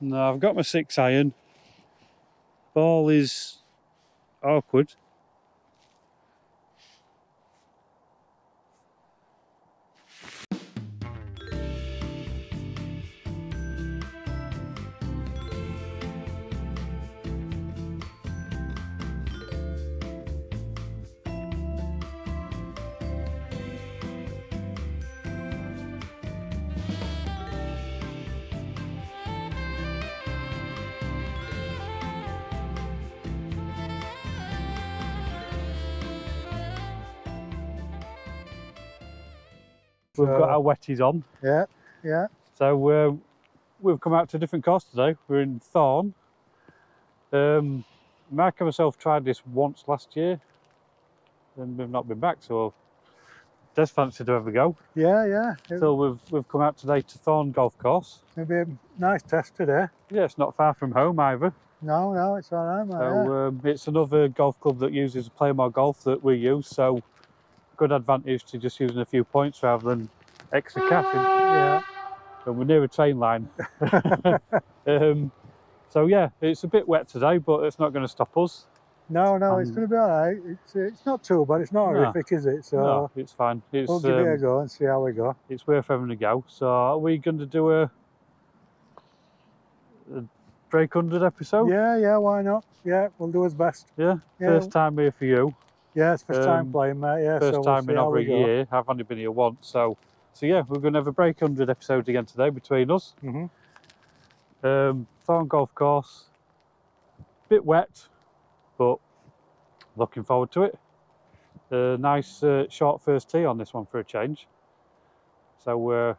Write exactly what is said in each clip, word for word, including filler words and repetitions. No, I've got my six iron. Ball is awkward. We've got our wetties on. Yeah, yeah. So uh, we've come out to a different course today. We're in Thorne. Um, Mark and myself tried this once last year and we've not been back, so Des fancied to have a go. Yeah, yeah. So we've, we've come out today to Thorne Golf Course. It'll be a nice test today. Yeah, it's not far from home either. No, no, it's all right. So yeah. um, it's another golf club that uses Playmore Golf that we use, so good advantage to just using a few points rather than extra cash. Yeah. And we're near a train line. um, so yeah, it's a bit wet today, but it's not going to stop us. No, no, um, it's going to be all right. It's, it's not too bad. It's not no, horrific, is it? So no, it's fine. It's, we'll give um, it a go and see how we go. It's worth having a go. So are we going to do a, a Break one hundred episode? Yeah, yeah, why not? Yeah, we'll do our best. Yeah, yeah, first time here for you. Yeah, it's first time um, playing, mate. Yeah, first so we'll time in over a year. Go. I've only been here once, so so yeah, we're going to have a Break one hundred episode again today between us. Mm hmm. Um, Thorne Golf Course, bit wet, but looking forward to it. Uh, nice uh, short first tee on this one for a change. So uh,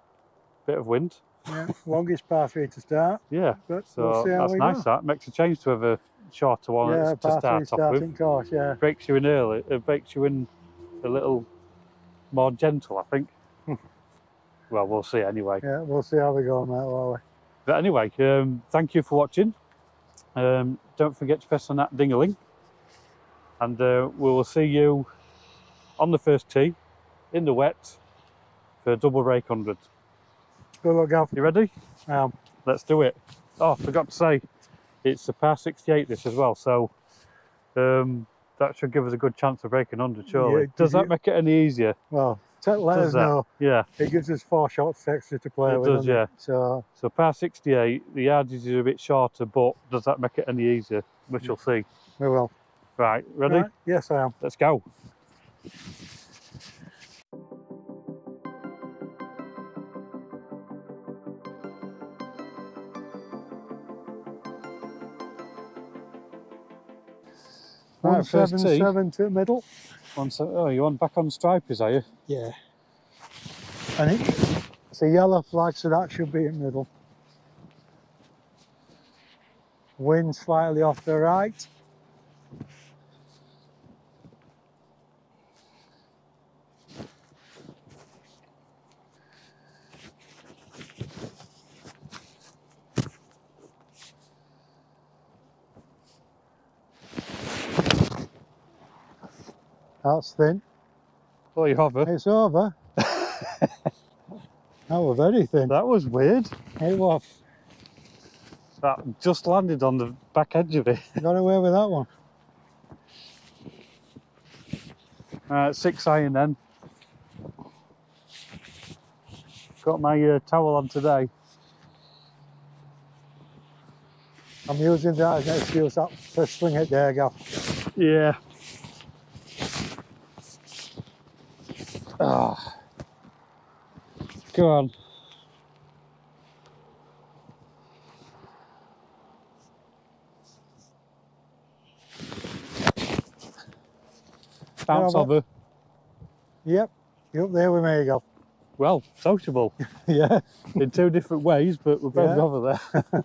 bit of wind. Yeah, longest par three to start. Yeah, but so we'll see how that's we nice. Go. That makes a change to have a shorter one yeah, to start off with. Course, yeah. Breaks you in early. It breaks you in a little more gentle, I think. Well, we'll see anyway. Yeah, we'll see how we go on that, won't we? But anyway, um, thank you for watching. Um, don't forget to press on that ding-a-ling, and uh, we will see you on the first tee in the wet for a double break one hundred. Good luck, Gav. You ready? Um, Let's do it. Oh, forgot to say, it's a par sixty-eight this as well, so um, that should give us a good chance of breaking one hundred, surely. Yeah, does that you, make it any easier? Well, let us know. Yeah. It gives us four shots extra to play it with. Does, yeah. It does, so, yeah. So par sixty-eight, the yardage is a bit shorter, but does that make it any easier? We shall see. We will. Right, ready? Right. Yes, I am. Let's go. Right, seven, seven to the middle. One seven, oh, you're on back on stripers, are you? Yeah. And it, it's a yellow flag, so that should be in the middle. Wind slightly off the right. That's thin. Oh, you hover. It's over. That was very thin. That was weird. It was. That just landed on the back edge of it. Got away with that one. Alright, six iron then. Got my uh, towel on today. I'm using that as an excuse to swing it there, Gav. Yeah. Ah, oh. Go on. Bounce over. Yep, you're up there with me, Gav. Well, sociable. Yeah. In two different ways, but we're both yeah. over there.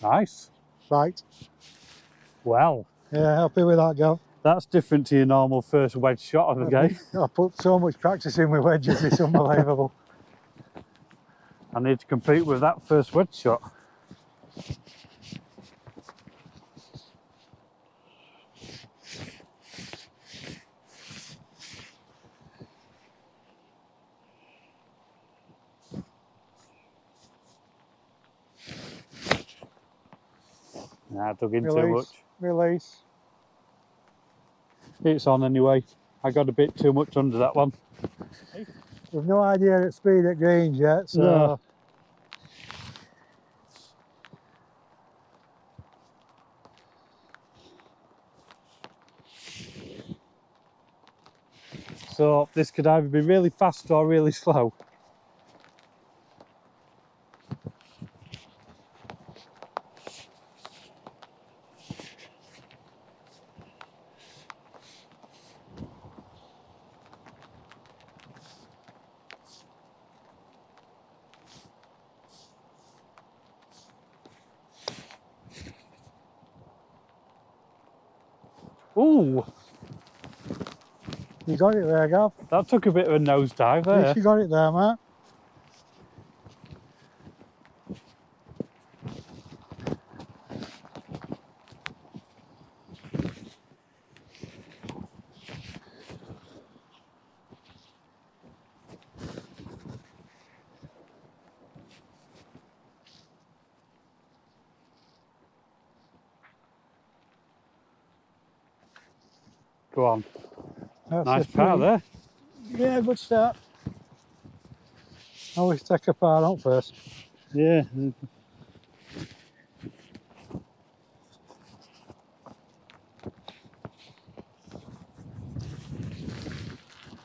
Nice. Right. Well. Yeah, happy with that, Gav. That's different to your normal first wedge shot of the game. I put so much practice in with wedges, it's unbelievable. I need to compete with that first wedge shot. Nah, I dug in too much. Release. It's on anyway. I got a bit too much under that one. We've no idea at speed at greens yet, so. No. So this could either be really fast or really slow. Ooh! You got it there, Gav. That took a bit of a nosedive there. Yes, you got it there, Matt. Go on. That's nice par there. Yeah, good start. I always take a par out first. Yeah.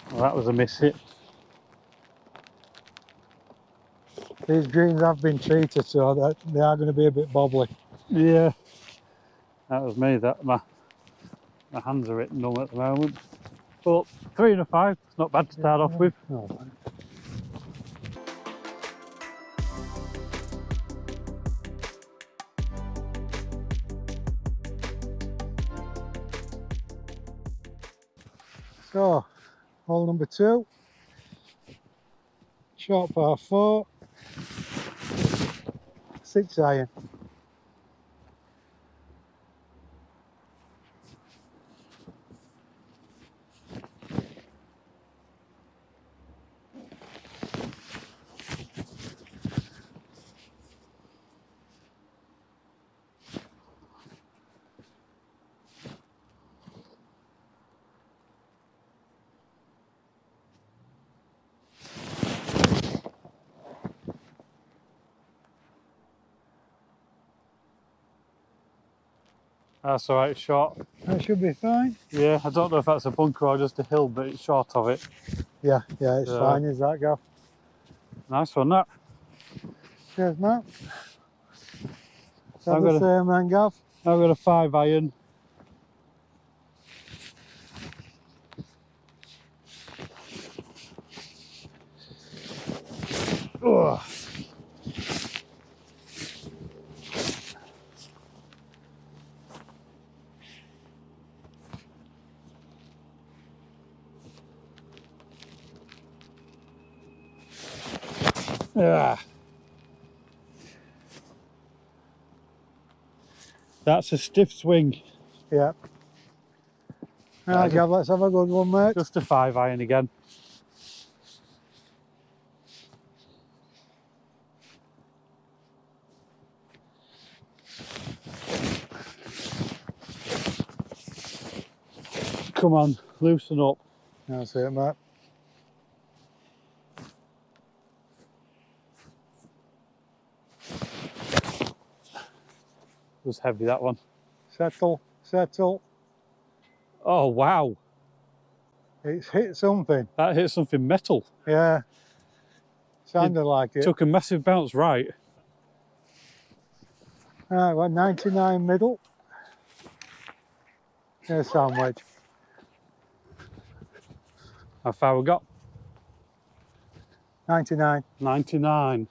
Well, that was a miss hit. These greens have been treated, so they are going to be a bit bobbly. Yeah. That was me, that my. My hands are written on at the moment. But three and a five, it's not bad to start off with. No. So, hole number two. Short par four. Six iron. That's all right, short. That should be fine. Yeah, I don't know if that's a bunker or just a hill, but it's short of it. Yeah, yeah, it's so fine, is that, Gav? Nice one, that. Cheers, Matt. Is that the same then, Gav? I've got a five iron. Ugh. Yeah. That's a stiff swing. Yeah. All right, Gav, let's have a good one, mate. Just a five iron again. Come on, loosen up. That's it, mate. Was heavy, that one. Settle, settle. Oh wow! It's hit something. That hit something metal. Yeah. Sounded it like it. Took a massive bounce right. Alright, well, ninety-nine middle. There's sandwich. How far we got? Ninety-nine. Ninety-nine.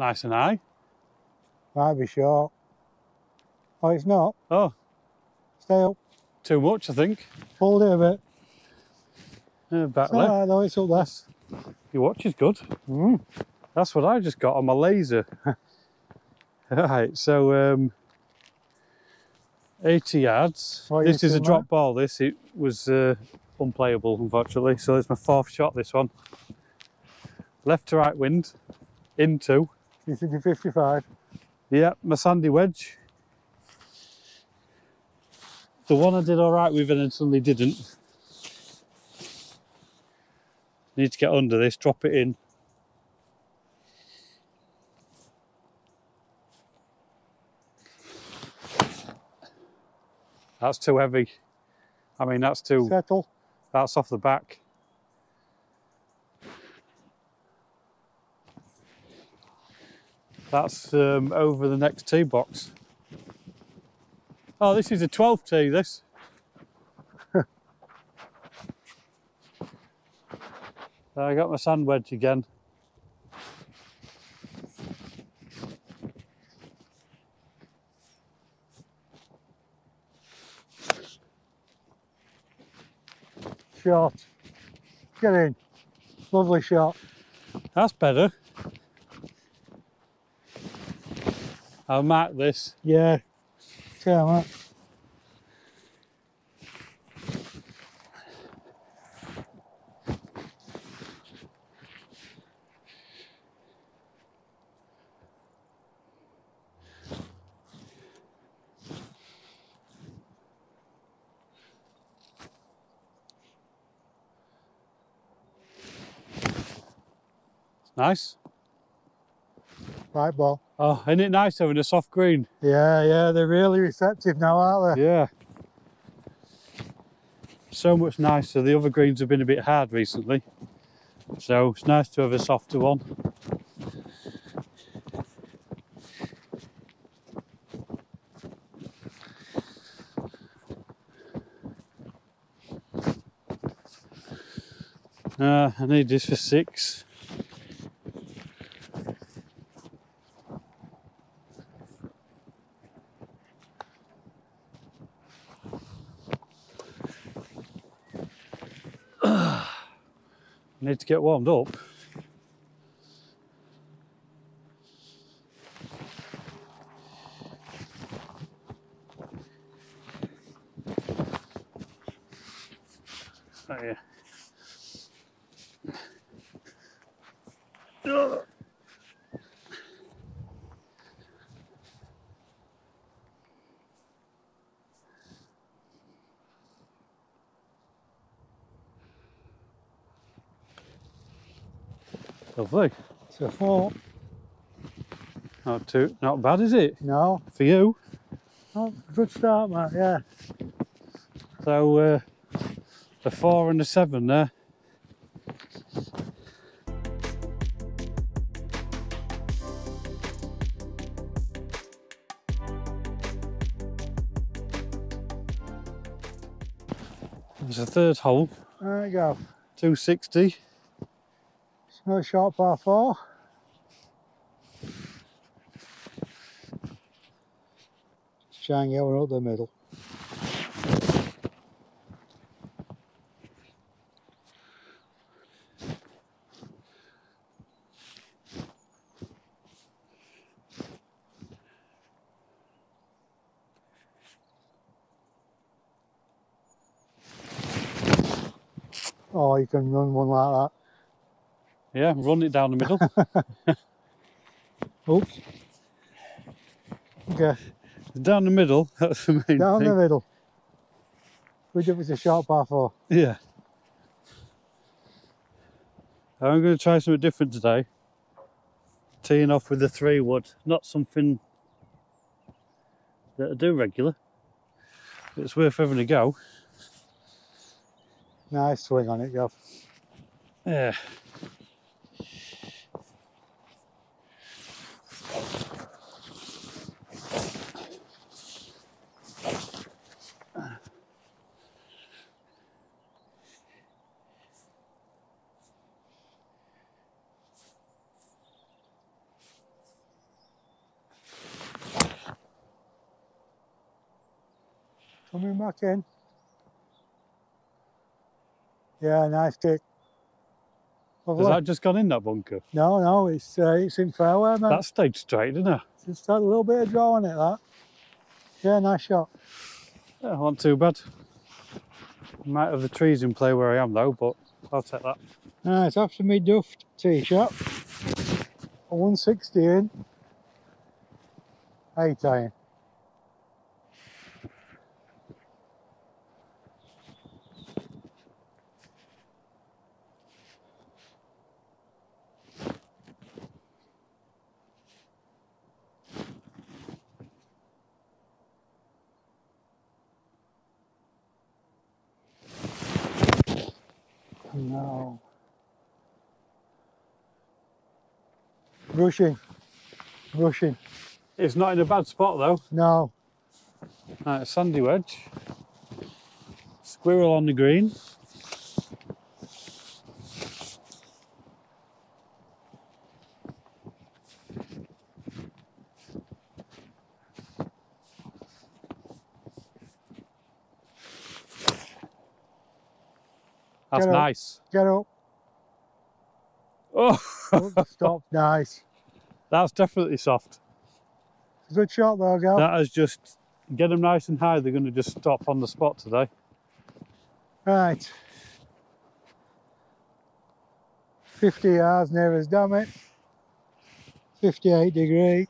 Nice and high. Might be short. Oh, it's not. Oh. Stay up. Too much, I think. Hold it a bit. Uh, back left. Right, though, it's up less. Your watch is good. Mm. That's what I just got on my laser. Right, so um, eighty yards. What this is a drop that? ball. This it was uh, unplayable, unfortunately. So it's my fourth shot. This one, left to right wind, into. You think you're fifty-five? Yeah, my sandy wedge. The one I did all right with and then suddenly didn't. Need to get under this, drop it in. That's too heavy. I mean, that's too... Settle. That's off the back. That's um, over the next tee box. Oh, this is a twelve tee, this. I got my sand wedge again. Shot. Get in. Lovely shot. That's better. I'll mark this. Yeah. Yeah, mate. Nice. Right ball. Oh, isn't it nice having a soft green? Yeah, yeah, they're really receptive now, aren't they? Yeah. So much nicer. The other greens have been a bit hard recently. So it's nice to have a softer one. Uh, I need this for six. Need to get warmed up. Oh, yeah. Ugh. Lovely. It's a four. Not too, not bad, is it? No. For you? Oh, good start, mate, yeah. So, uh, a four and a seven there. There's a third hole. There you go. two sixty. Another short par four. Just try and get one up the middle. Oh, you can run one like that. Yeah, run it down the middle. Oops. Okay. Down the middle, that's the main down thing. Down the middle. Which it was a short par four. Yeah. I'm going to try something different today. Teeing off with the three wood. Not something that I do regular. But it's worth having a go. Nice swing on it, Gav. Yeah. Coming back in. Yeah, nice kick. Lovely. Has that just gone in, that bunker? No, no, it's uh, it's in fairway, mate. That stayed straight, didn't it? Just had a little bit of draw on it, that. Yeah, nice shot. Yeah, not too bad. Might have the trees in play where I am, though, but I'll take that. Now, it's after me duffed tee shot. A one sixty in. Eight iron. No. Rushing. Rushing. It's not in a bad spot though. No. Right, a sandy wedge. Squirrel on the green. That's nice. Get up. Oh, stop. Nice. That's definitely soft. Good shot though, Gal. That is just, get them nice and high, they're going to just stop on the spot today. Right. fifty yards near as damn it. fifty-eight degree.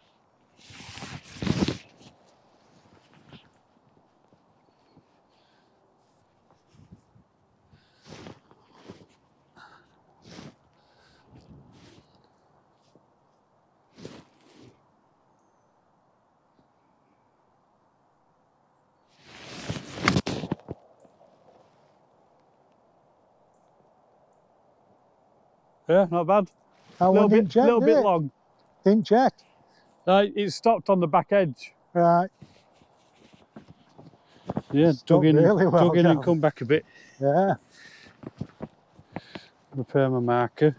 Yeah, not bad. A little bit, check, little bit it? long. Didn't check. Uh, it stopped on the back edge. Right. Yeah, dug in, really well, dug in and come back a bit. Yeah. Repair my marker.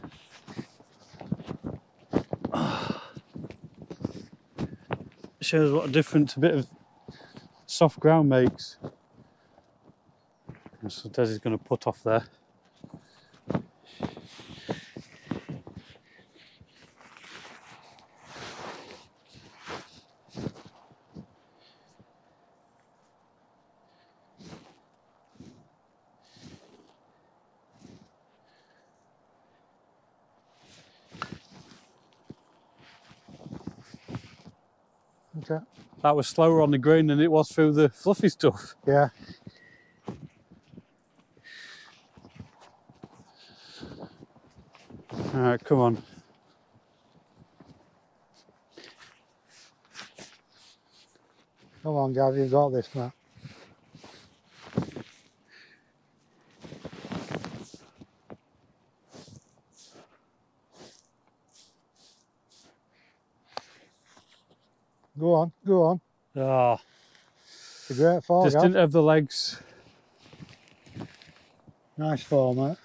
Shows what a difference a bit of soft ground makes. So Desi's going to put off there. Okay. That was slower on the green than it was through the fluffy stuff. Yeah. All right, come on. Come on, Gav, you've got this, Matt. Go on, go on. Ah, oh, it's a great fall. Just guys. Didn't have the legs. Nice fall, mate.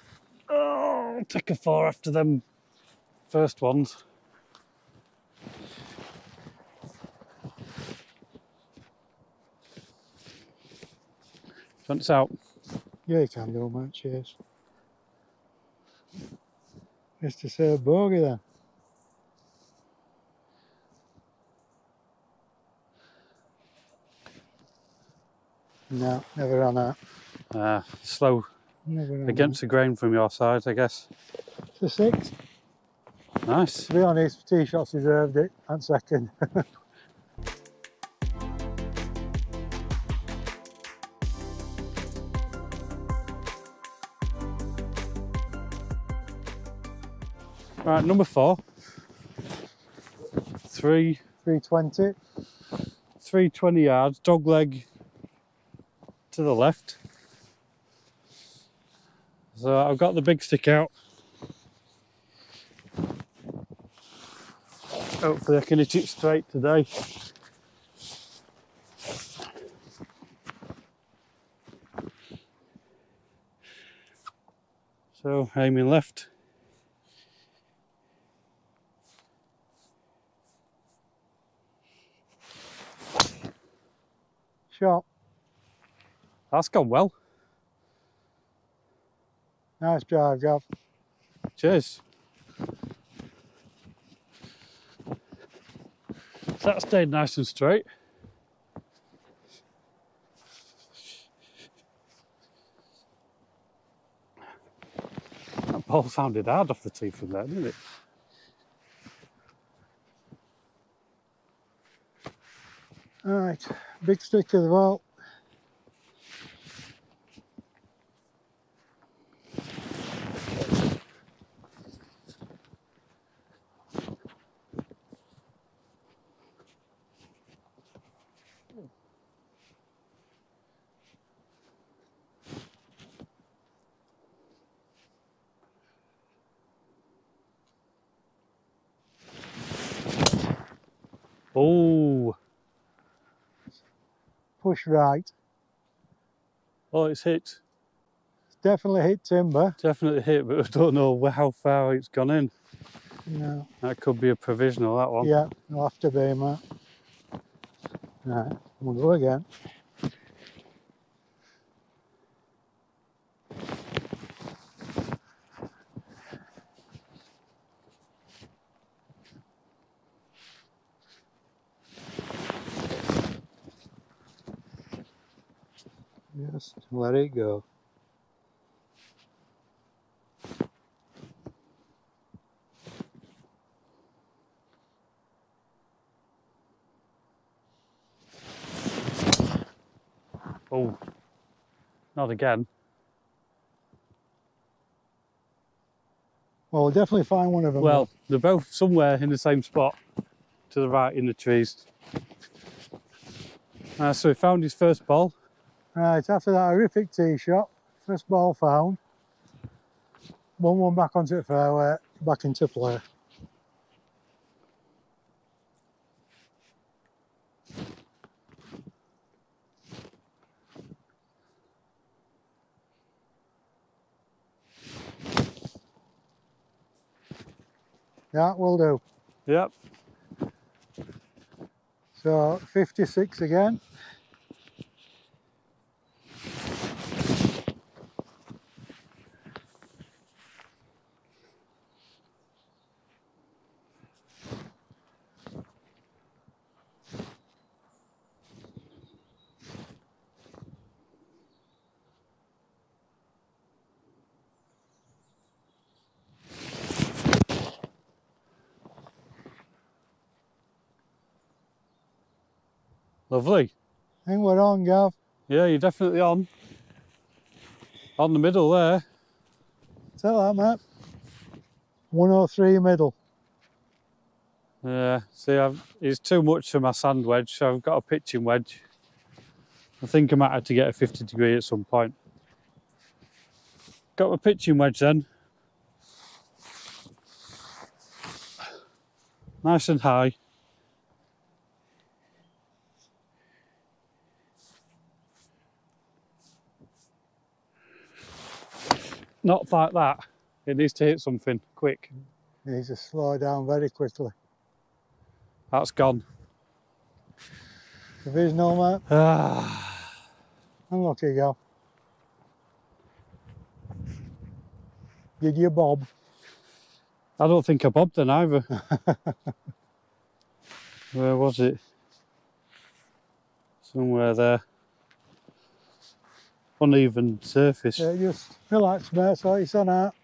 Oh, I'll take a four after them first ones. Fence out. Yeah, you can do, mate. Cheers. Mister Sir Bogey then. No, never on that. Ah, uh, slow. Never against the grain from your side, I guess. It's a six. Nice. To be honest, tee shots deserved it, and second. Right, number four. Three. three twenty. three twenty yards, dog leg. To the left. So I've got the big stick out. Hopefully I can hit it straight today. So aiming left. Shot. That's gone well. Nice drive, Gav. Cheers. So that stayed nice and straight. That ball sounded hard off the tee from there, didn't it? All right, big stick to the ball. Oh, push right. Oh, it's hit. It's definitely hit timber. Definitely hit, but I don't know how far it's gone in. No. That could be a provisional, that one. Yeah, it'll have to be, Matt. Right, we'll go again. Just let it go. Oh, not again. Well, we'll definitely find one of them. Well, they're both somewhere in the same spot, to the right in the trees. Uh, so he found his first ball. Right, after that horrific tee shot, first ball found. One one back onto the fairway, back into play. Yeah, will do. Yep. So fifty-six again. Lovely. I think we're on, Gav. Yeah, you're definitely on. On the middle there. Tell that, Matt. one oh three middle. Yeah, see, I've, it's too much for my sand wedge, so I've got a pitching wedge. I think I might have to get a fifty degree at some point. Got my pitching wedge then. Nice and high. Not like that. It needs to hit something quick. It needs to slow down very quickly. That's gone. Provisional, mate. Ah. Unlucky, Gal. Did you bob? I don't think I bobbed then either. Where was it? Somewhere there. Uneven surface. Yeah, just relax, mate, so it's on out.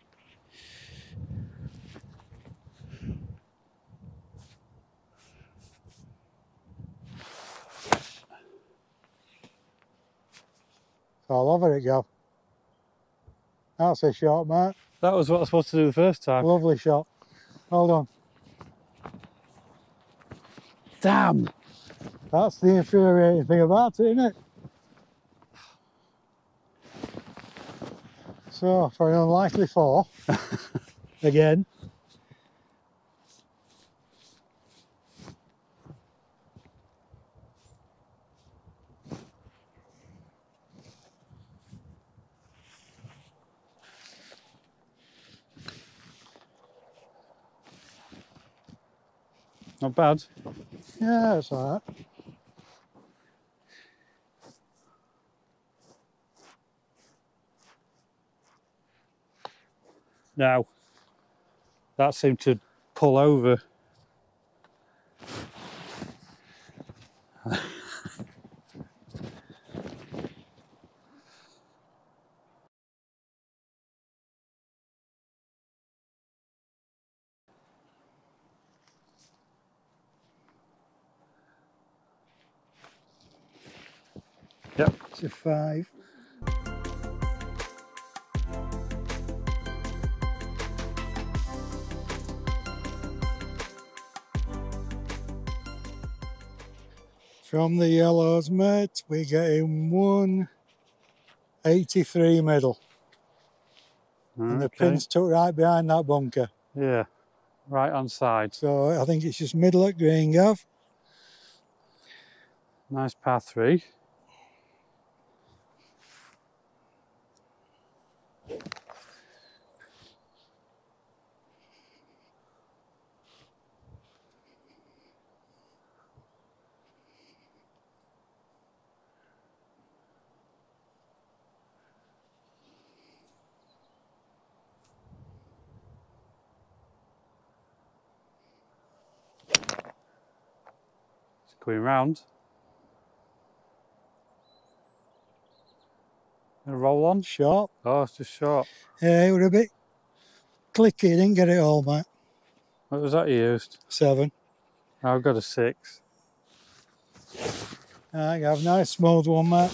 All over it, Gav. That's a shot, mate. That was what I was supposed to do the first time. Lovely shot. Hold on. Damn! That's the infuriating thing about it, isn't it? So, for an unlikely four, again. Not bad. Yeah, it's all right. Now, that seemed to pull over. Yep, to five. From the yellows, mate, we're getting one eighty-three middle. Okay. And the pin's tucked right behind that bunker. Yeah, right on side. So I think it's just middle at Green Gav. Nice par three. Going round. And roll on. Short. Oh, it's just short. Yeah, it was a bit clicky, didn't get it all, mate. What was that you used? Seven. Oh, I've got a six. I have a nice smooth one, mate.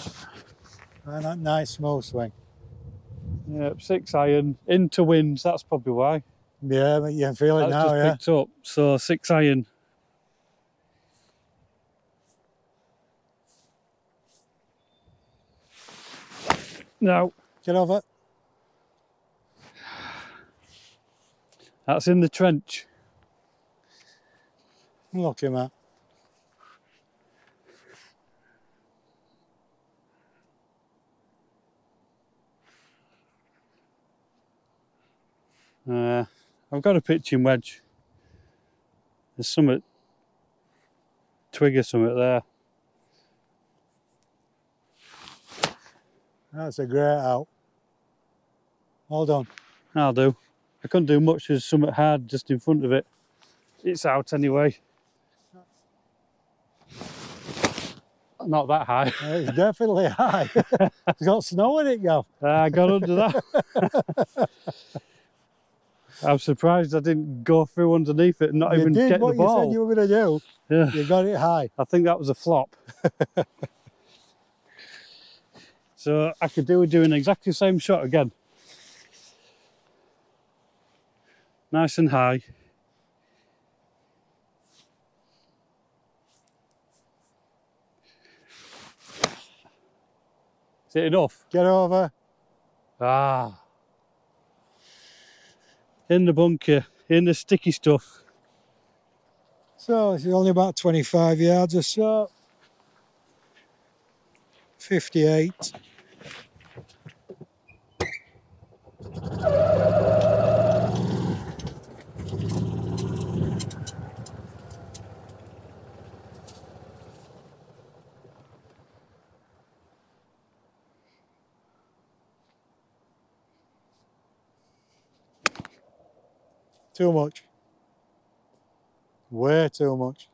And that nice smooth swing. Yep, six iron. Into winds, that's probably why. Yeah, but you can feel it that's now, yeah. That's just picked up, so six iron. No. Get over. That's in the trench. Look him up. Uh, I've got a pitching wedge. There's some twig or something there. That's a great out. Well done. I'll do. I couldn't do much as something hard just in front of it. It's out anyway. Not that high. It's definitely high. It's got snow in it, Gav. I got under that. I'm surprised I didn't go through underneath it and not you even get the ball. You did what you said you were going to do. Yeah. You got it high. I think that was a flop. So I could do with doing exactly the same shot again. Nice and high. Is it enough? Get over. Ah. In the bunker, in the sticky stuff. So it's only about twenty-five yards or so. fifty-eight. Too much. Way too much.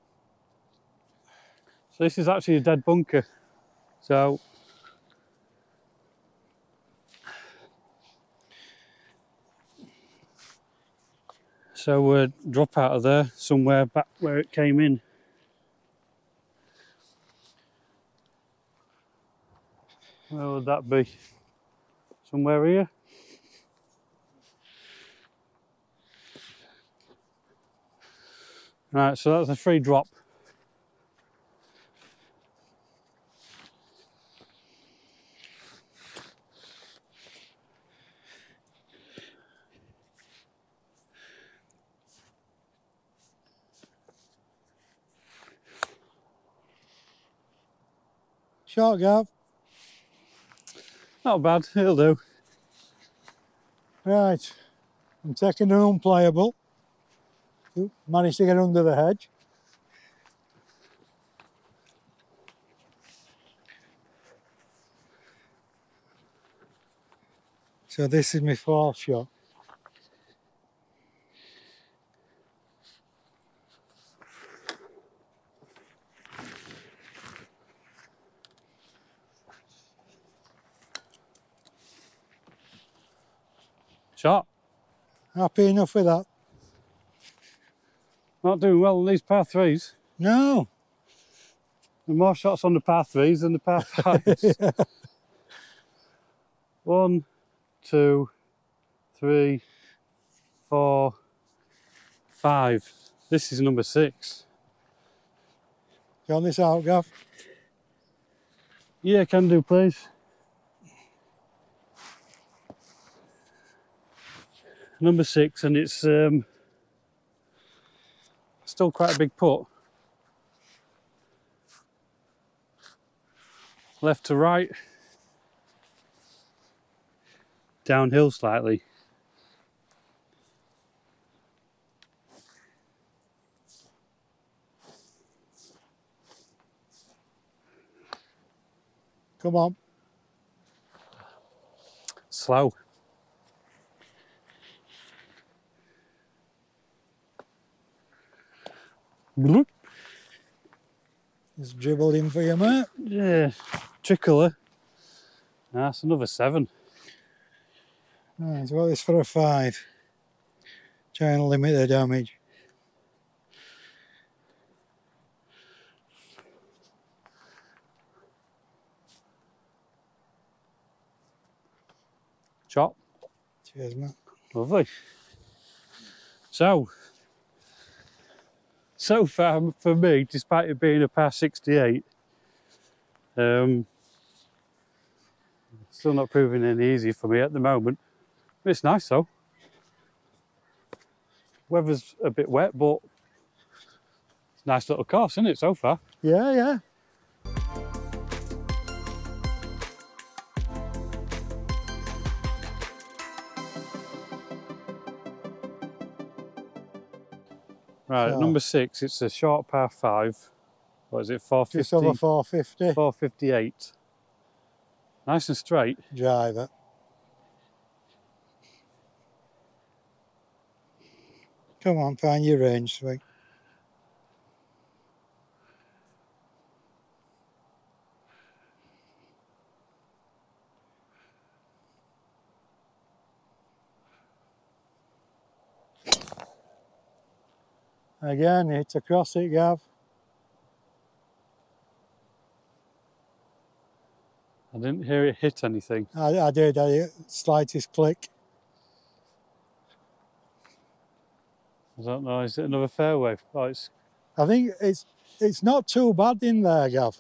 So this is actually a dead bunker. So So we'll drop out of there somewhere back where it came in. Where would that be? Somewhere here? Right, so that's a free drop. Short, Gav. Not bad, it'll do. Right, I'm taking an unplayable. Oop, managed to get under the hedge. So this is my fourth shot. shot. Happy enough with that. Not doing well on these par threes. No. There are more shots on the par threes than the par fives. Yeah. One, two, three, four, five. This is number six. You on this out, Gav? Yeah, can do, please. Number six, and it's um, still quite a big putt. Left to right. Downhill slightly. Come on. Slow. Bloop. Just dribbled in for you, mate. Yeah, trickler. That's another seven. Right, well, it's for a five. Trying to limit the damage. Chop. Cheers, mate. Lovely. So, so far for me, despite it being a par sixty-eight, um, still not proving any easier for me at the moment. It's nice though. Weather's a bit wet, but it's a nice little course, isn't it, so far? Yeah, yeah. Right, so, at number six, it's a short par five. What is it, four fifty? Just over four fifty. four fifty-eight. Nice and straight. Drive it. Come on, find your range swing. Again, it's across it, Gav. I didn't hear it hit anything. I, I did, I, slightest click. I don't know, is it another fairway? Oh, it's... I think it's it's not too bad in there, Gav.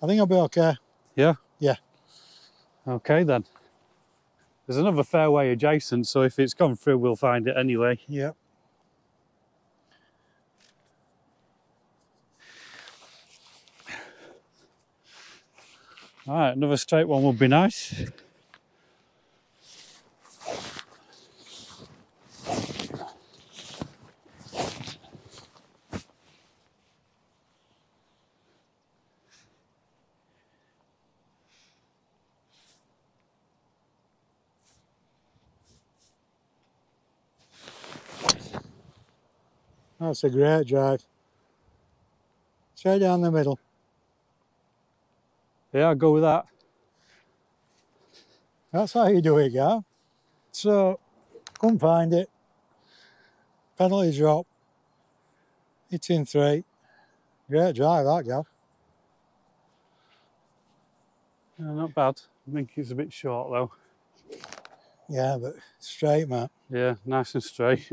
I think I'll be okay. Yeah? Yeah. Okay then. There's another fairway adjacent, so if it's gone through, we'll find it anyway. Yeah. All right, another straight one would be nice. That's a great drive. Straight down the middle. Yeah, I'll go with that. That's how you do it, Gav. So, couldn't find it. Penalty drop. It's in three. Great drive, that, Gav. Yeah, not bad. I think it's a bit short, though. Yeah, but straight, mate. Yeah, nice and straight.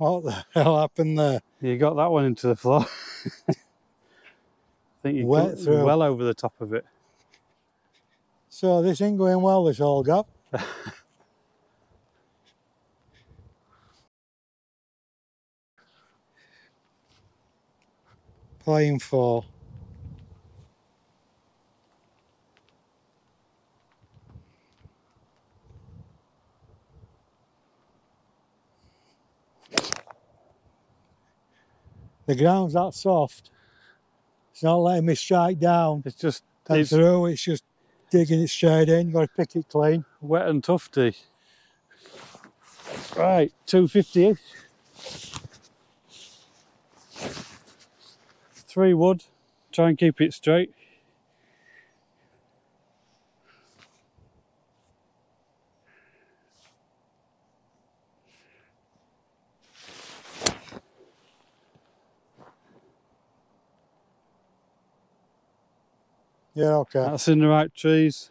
What the hell happened there? You got that one into the floor. I think you went well over the top of it. So this ain't going well, this all Gav. Playing four. The ground's that soft, it's not letting me strike down. It's just... It's, through, it's just... digging its shade in, you've got to pick it clean. Wet and tufty. Right, two fifty-ish. Three wood, try and keep it straight. Yeah, okay. That's in the right trees.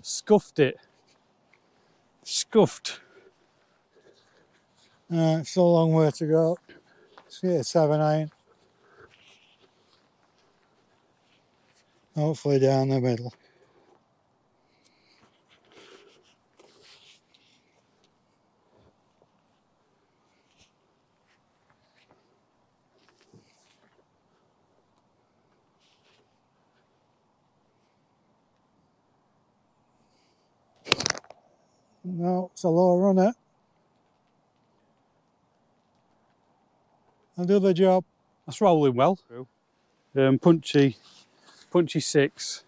Scuffed it. Scuffed. Uh, it's a long way to go. Let's get a seven iron. Hopefully down the middle. No, it's a low runner. I'll do the job. That's rolling well. Um, punchy, punchy six.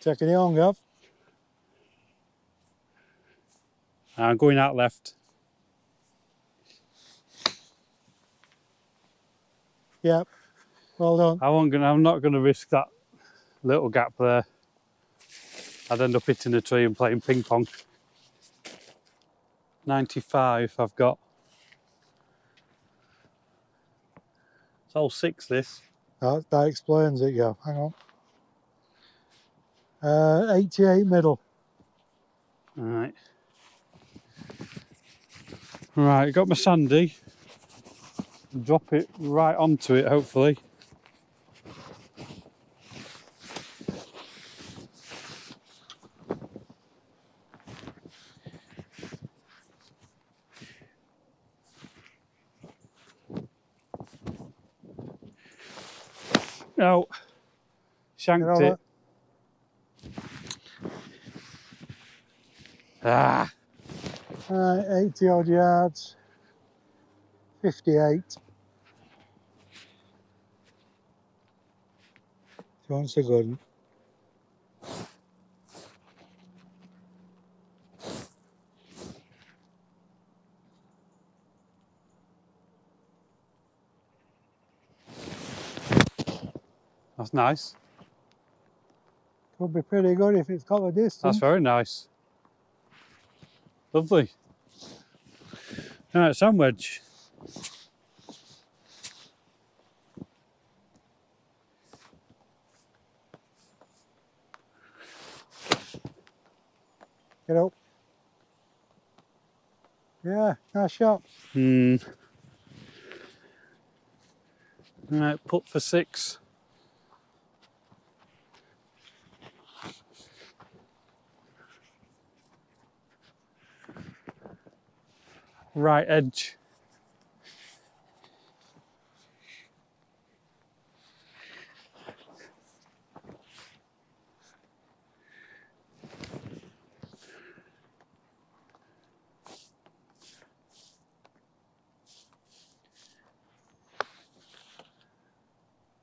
Taking it on, Gav. I'm going out left. Yep. Well done. I won't gonna, I'm not going to risk that little gap there. I'd end up hitting a tree and playing ping pong. ninety-five I've got. It's all six this. That, that explains it, yeah. Hang on. Uh, eighty-eight middle. All right. Right, got my sandy. Drop it right onto it, hopefully. No, shanked it. Ah. Right, eighty odd yards, fifty-eight. Once a good one. That's nice. Could be pretty good if it's got the distance. That's very nice. Lovely. All right, sand wedge. Get up. Yeah, nice shot. Hmm. Right, put for six. Right edge.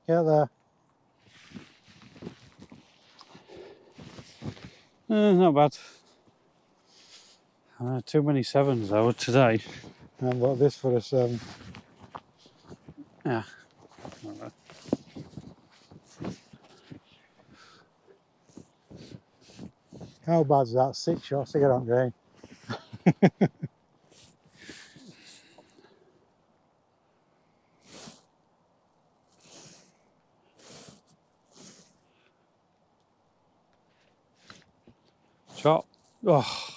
Get there. Uh, not bad. Uh, too many sevens though today. I've got this for a seven. Yeah. Not bad. How bad's that? Six shots to get on green. Shot. Oh.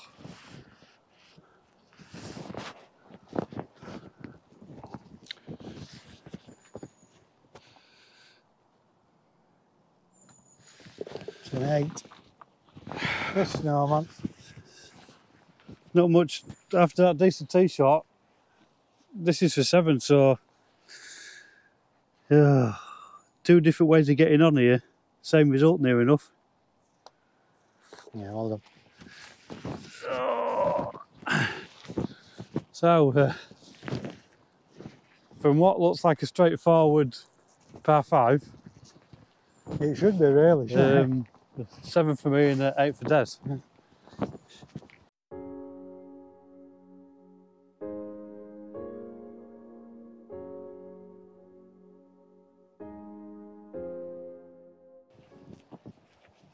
It's an eight. That's no man. Not much after that decent tee shot. This is for seven, so yeah, two different ways of getting on here. Same result near enough. Yeah, hold on. So uh, from what looks like a straightforward par five, it should be really, shouldn't um, it? Seven for me and eight for Des.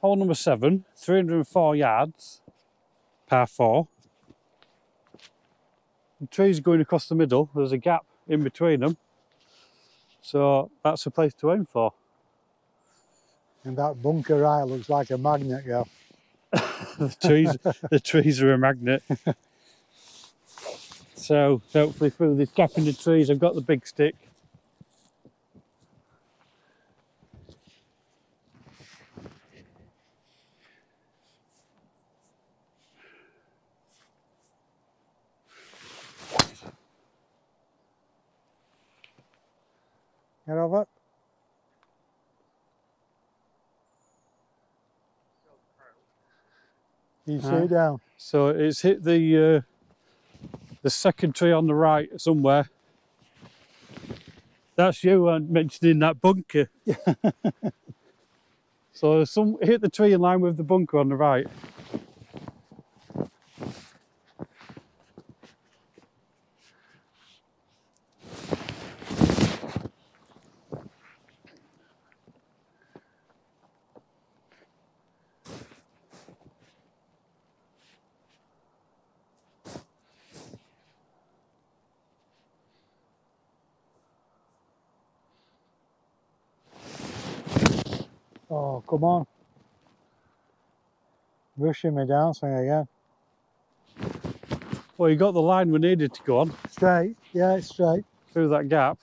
Hole number seven, three hundred and four yards, par four. The trees going across the middle, there's a gap in between them, so that's the place to aim for. And that bunker right looks like a magnet, yeah. the trees, the trees are a magnet. So hopefully through this gap in the trees, I've got the big stick. Get over. You see it down. So it's hit the uh, the second tree on the right somewhere. That's you uh, mentioning that bunker. So some hit the tree in line with the bunker on the right. Oh, come on. Rushing me down swing again. Well, you got the line we needed to go on. Straight, yeah, it's straight. Through that gap.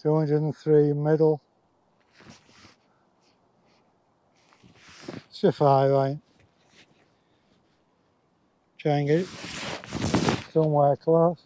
two hundred and three middle. It's a five, right? Try and get it somewhere close.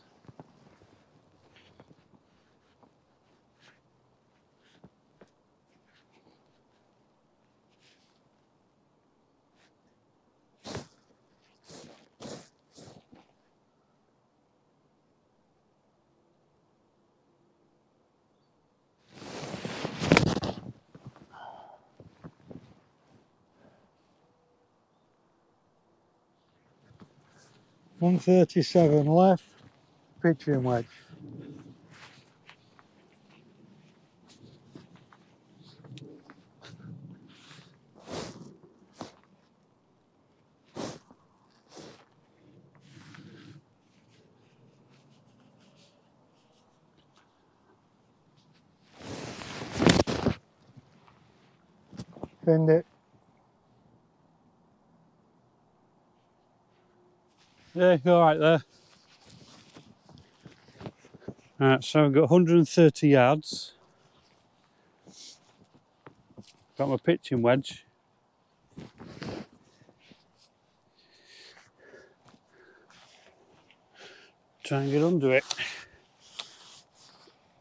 one thirty-seven left, pitching wedge. Bend it. Yeah, all right there. All right, so I've got one hundred and thirty yards. Got my pitching wedge. Try and get under it.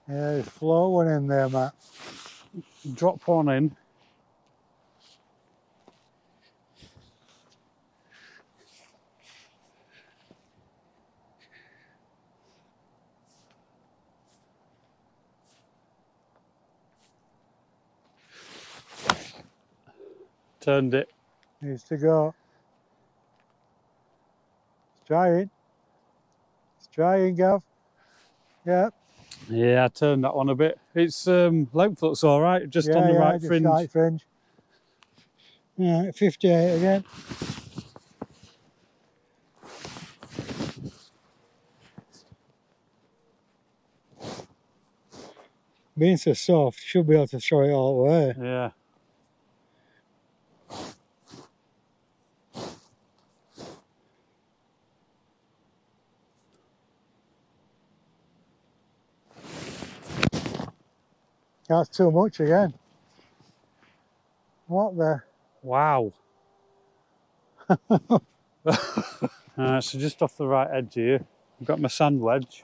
Yeah, there's a float one in there, Matt. Drop one in. Turned it. Needs to go. It's trying. It's trying, Gav. Yeah. Yeah, I turned that one a bit. It's um, length looks all right, just yeah, on the yeah, right just fringe. Right fringe. Yeah, fifty-eight again. Being so soft, should be able to throw it all away. Yeah. That's too much again. What the? Wow. Alright, so just off the right edge here, I've got my sand wedge.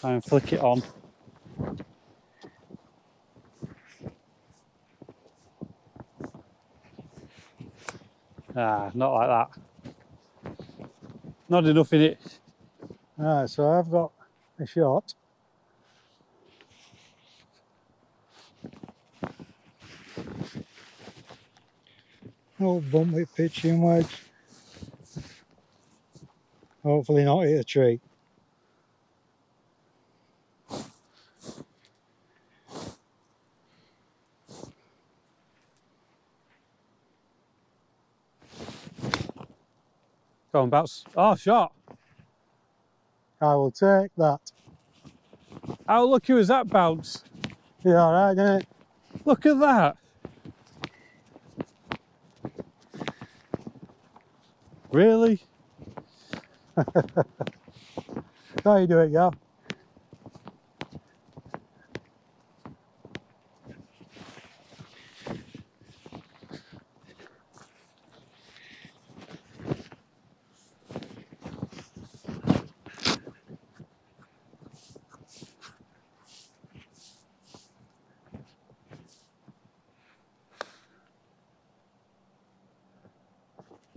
Try and flick it on. Ah, not like that. not enough in it. All right, so I've got a shot. Oh, bump it, pitching wedge. Hopefully not hit a tree. Go on, bounce. Oh, shot. I will take that. How lucky was that bounce? Yeah, alright, didn't it? Look at that. Really? How you doing, Gav?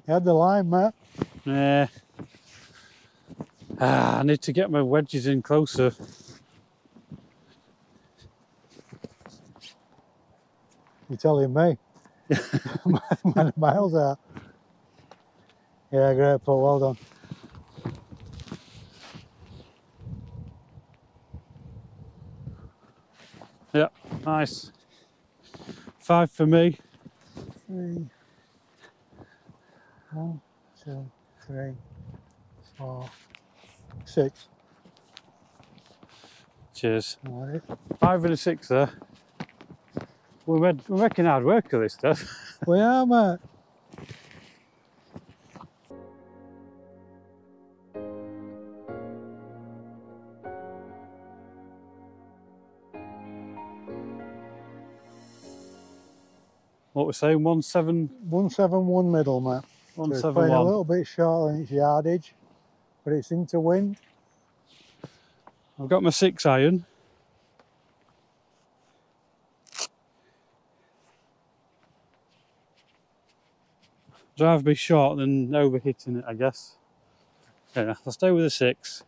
You had the line, Matt. Yeah. Ah, I need to get my wedges in closer. You're telling me. Miles out. Yeah, great putt. Well done. Yeah, nice. Five for me. Three. One, two, three, four, six. Cheers. All right. Five and a six there. We're, we're making hard work of this stuff. We are, mate. What we're saying, one seven, one seven, one middle, mate. So it's playing a little bit short on its yardage, but it's into wind. I've got my six iron. Drive be short than overhitting it, I guess. Yeah, I'll stay with a six.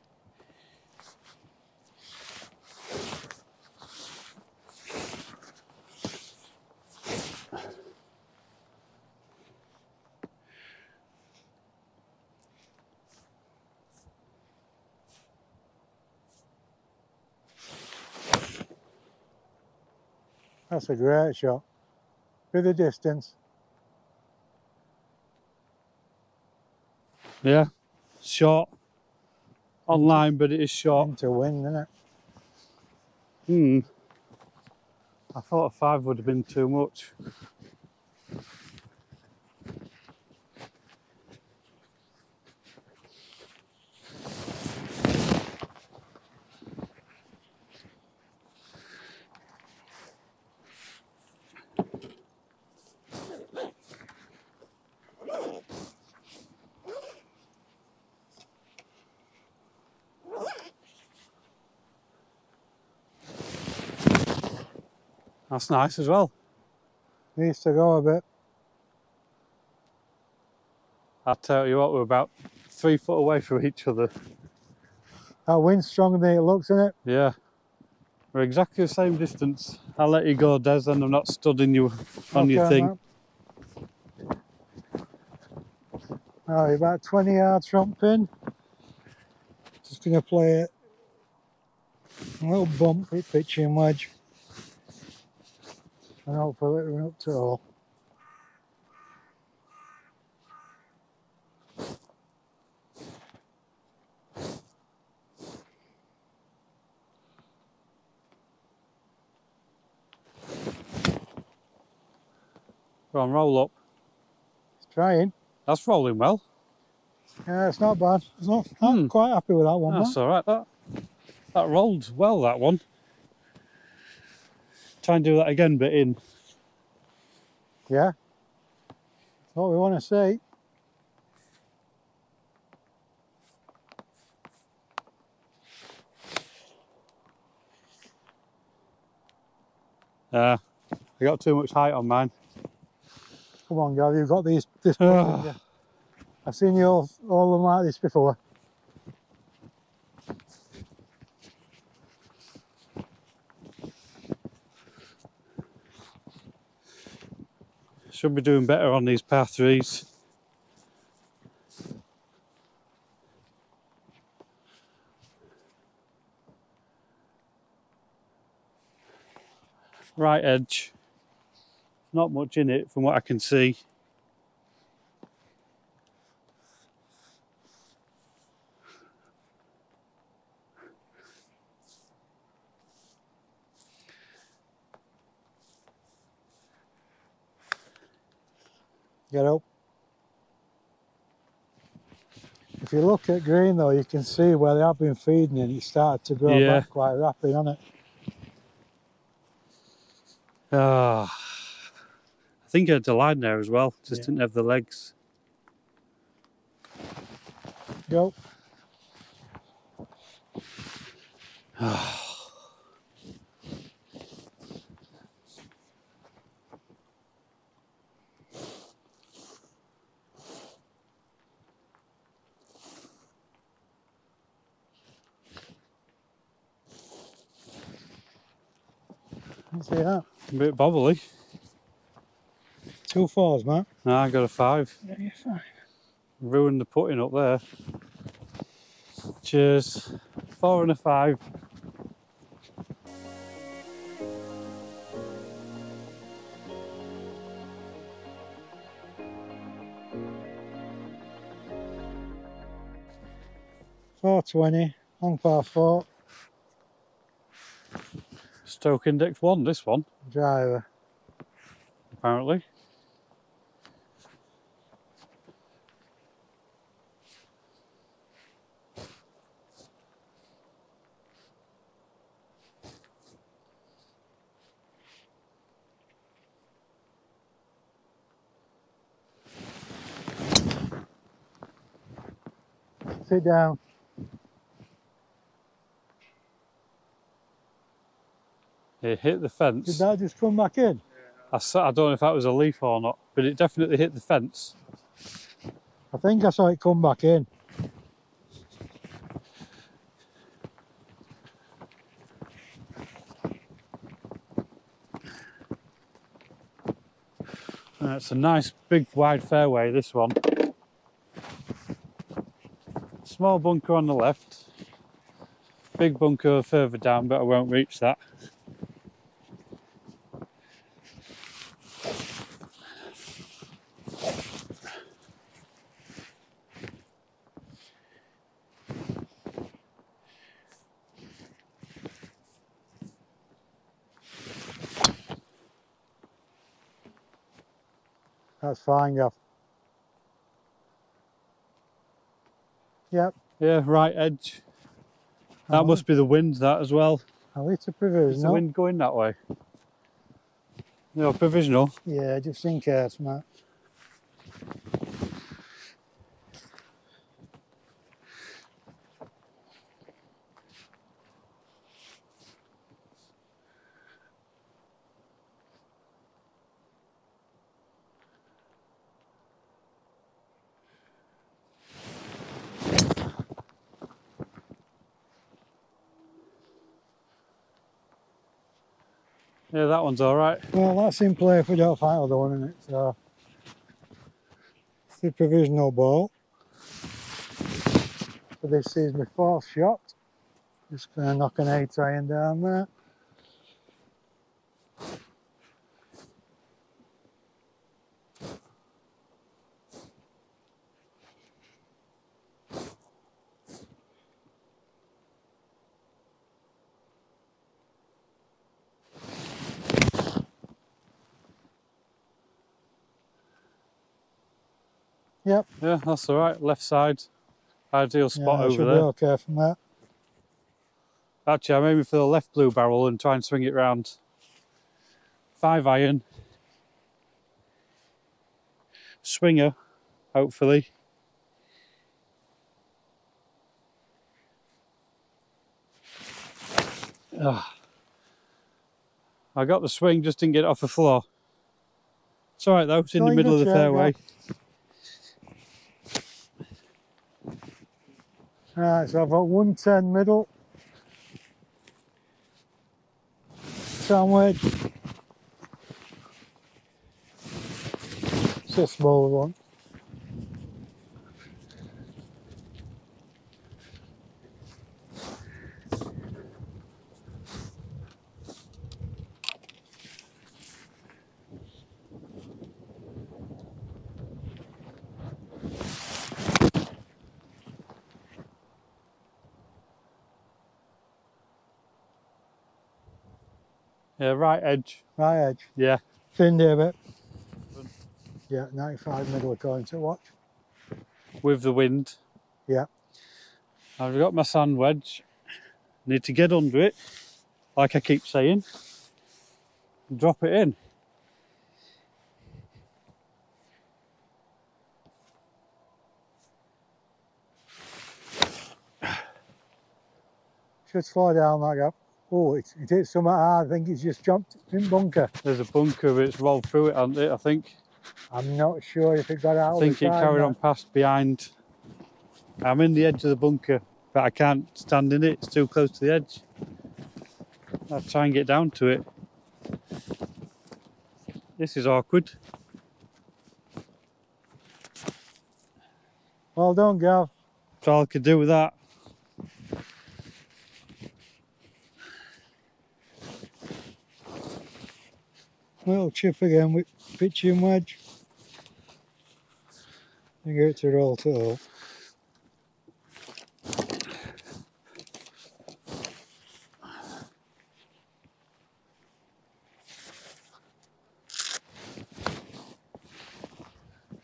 That's a great shot, with the distance. Yeah, short. Online, but it is short. Into wind, isn't it? Hmm. I thought a five would have been too much. That's nice as well. Needs to go a bit. I'll tell you what, we're about three foot away from each other. That wind's stronger than it looks, isn't it? Yeah. We're exactly the same distance. I'll let you go, Des, and I'm not studying you on okay, your thing. Man. All right, about twenty yards from pin. Just going to play a little bump with pitching wedge. And hopefully we're up to all. Go on, roll up. It's trying. That's rolling well. Yeah, it's not bad. It's not, I'm hmm. quite happy with that one. That's alright, that, that rolled well, that one. Try and do that again, but in. Yeah. That's what we want to see. Yeah. Uh, I got too much height on mine. Come on, Gav, you've got these. This uh, I've seen you all, all of them like this before. Should be doing better on these par threes. Right edge, not much in it from what I can see. Get up. If you look at green though, you can see where they have been feeding and it started to grow yeah. back quite rapidly, hasn't it? Ah, oh, I think I had the line there as well, just yeah. didn't have the legs. Go. Oh. See that? A bit bobbly. Two fours, man. Nah, I got a five. Yeah, you're fine. Ruined the putting up there. Cheers. Four and a five. four twenty on par four. Stoke index one, this one. Driver. Apparently. Sit down. It hit the fence. Did that just come back in? I, I don't know if that was a leaf or not, but it definitely hit the fence. I think I saw it come back in. That's a nice big wide fairway, this one. Small bunker on the left. Big bunker further down, but I won't reach that. That's fine, Gav. Yep. Yeah, right edge. That oh. must be the wind, that as well. A little provisional. Is the wind going that way? No, provisional. Yeah, just in case, mate. Yeah, that one's all right. Well, that's in play if we don't fight the one, isn't it? So, it's the provisional ball. So this is my fourth shot. Just going to knock an eight iron down there. Yep. Yeah, that's all right. Left side, ideal spot yeah, over there. Should be okay from that. Actually, I'm aiming for the left blue barrel and try and swing it round. Five iron. Swinger, hopefully. Ugh. I got the swing, just didn't get it off the floor. It's all right though. It's in the middle of the fairway. Alright, so I've got one ten middle. Sand wedge. It's a smaller one. Yeah, right edge. Right edge? Yeah. Thin there a bit. Yeah, ninety-five middle according to watch. With the wind. Yeah. I've got my sand wedge. Need to get under it, like I keep saying. And drop it in. Should slow down like that. Oh, it, it hit something hard. I think it's just jumped in bunker. There's a bunker, but it's rolled through it, hasn't it, I think? I'm not sure if it got out. I think it carried on past behind. I'm in the edge of the bunker, but I can't stand in it. It's too close to the edge. I'll try and get down to it. This is awkward. Well done, Gav. That's all I could do with that. Little chip again with pitching wedge and get it to roll to all.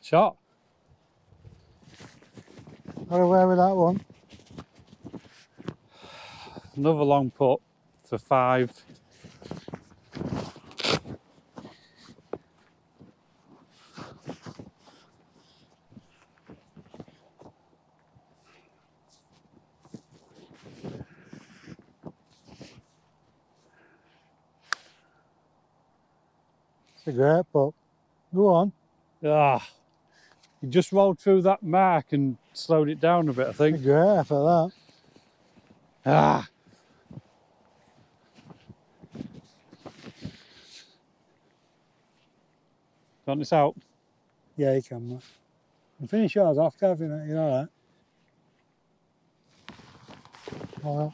Shot. Got away with that one. Another long putt for five. Great, but go on. Ah, you just rolled through that mark and slowed it down a bit, I think. Great effort, that. Ah. Want this out? Yeah, you can, man. And finish yours off, Gav, you know, you're all right. Well.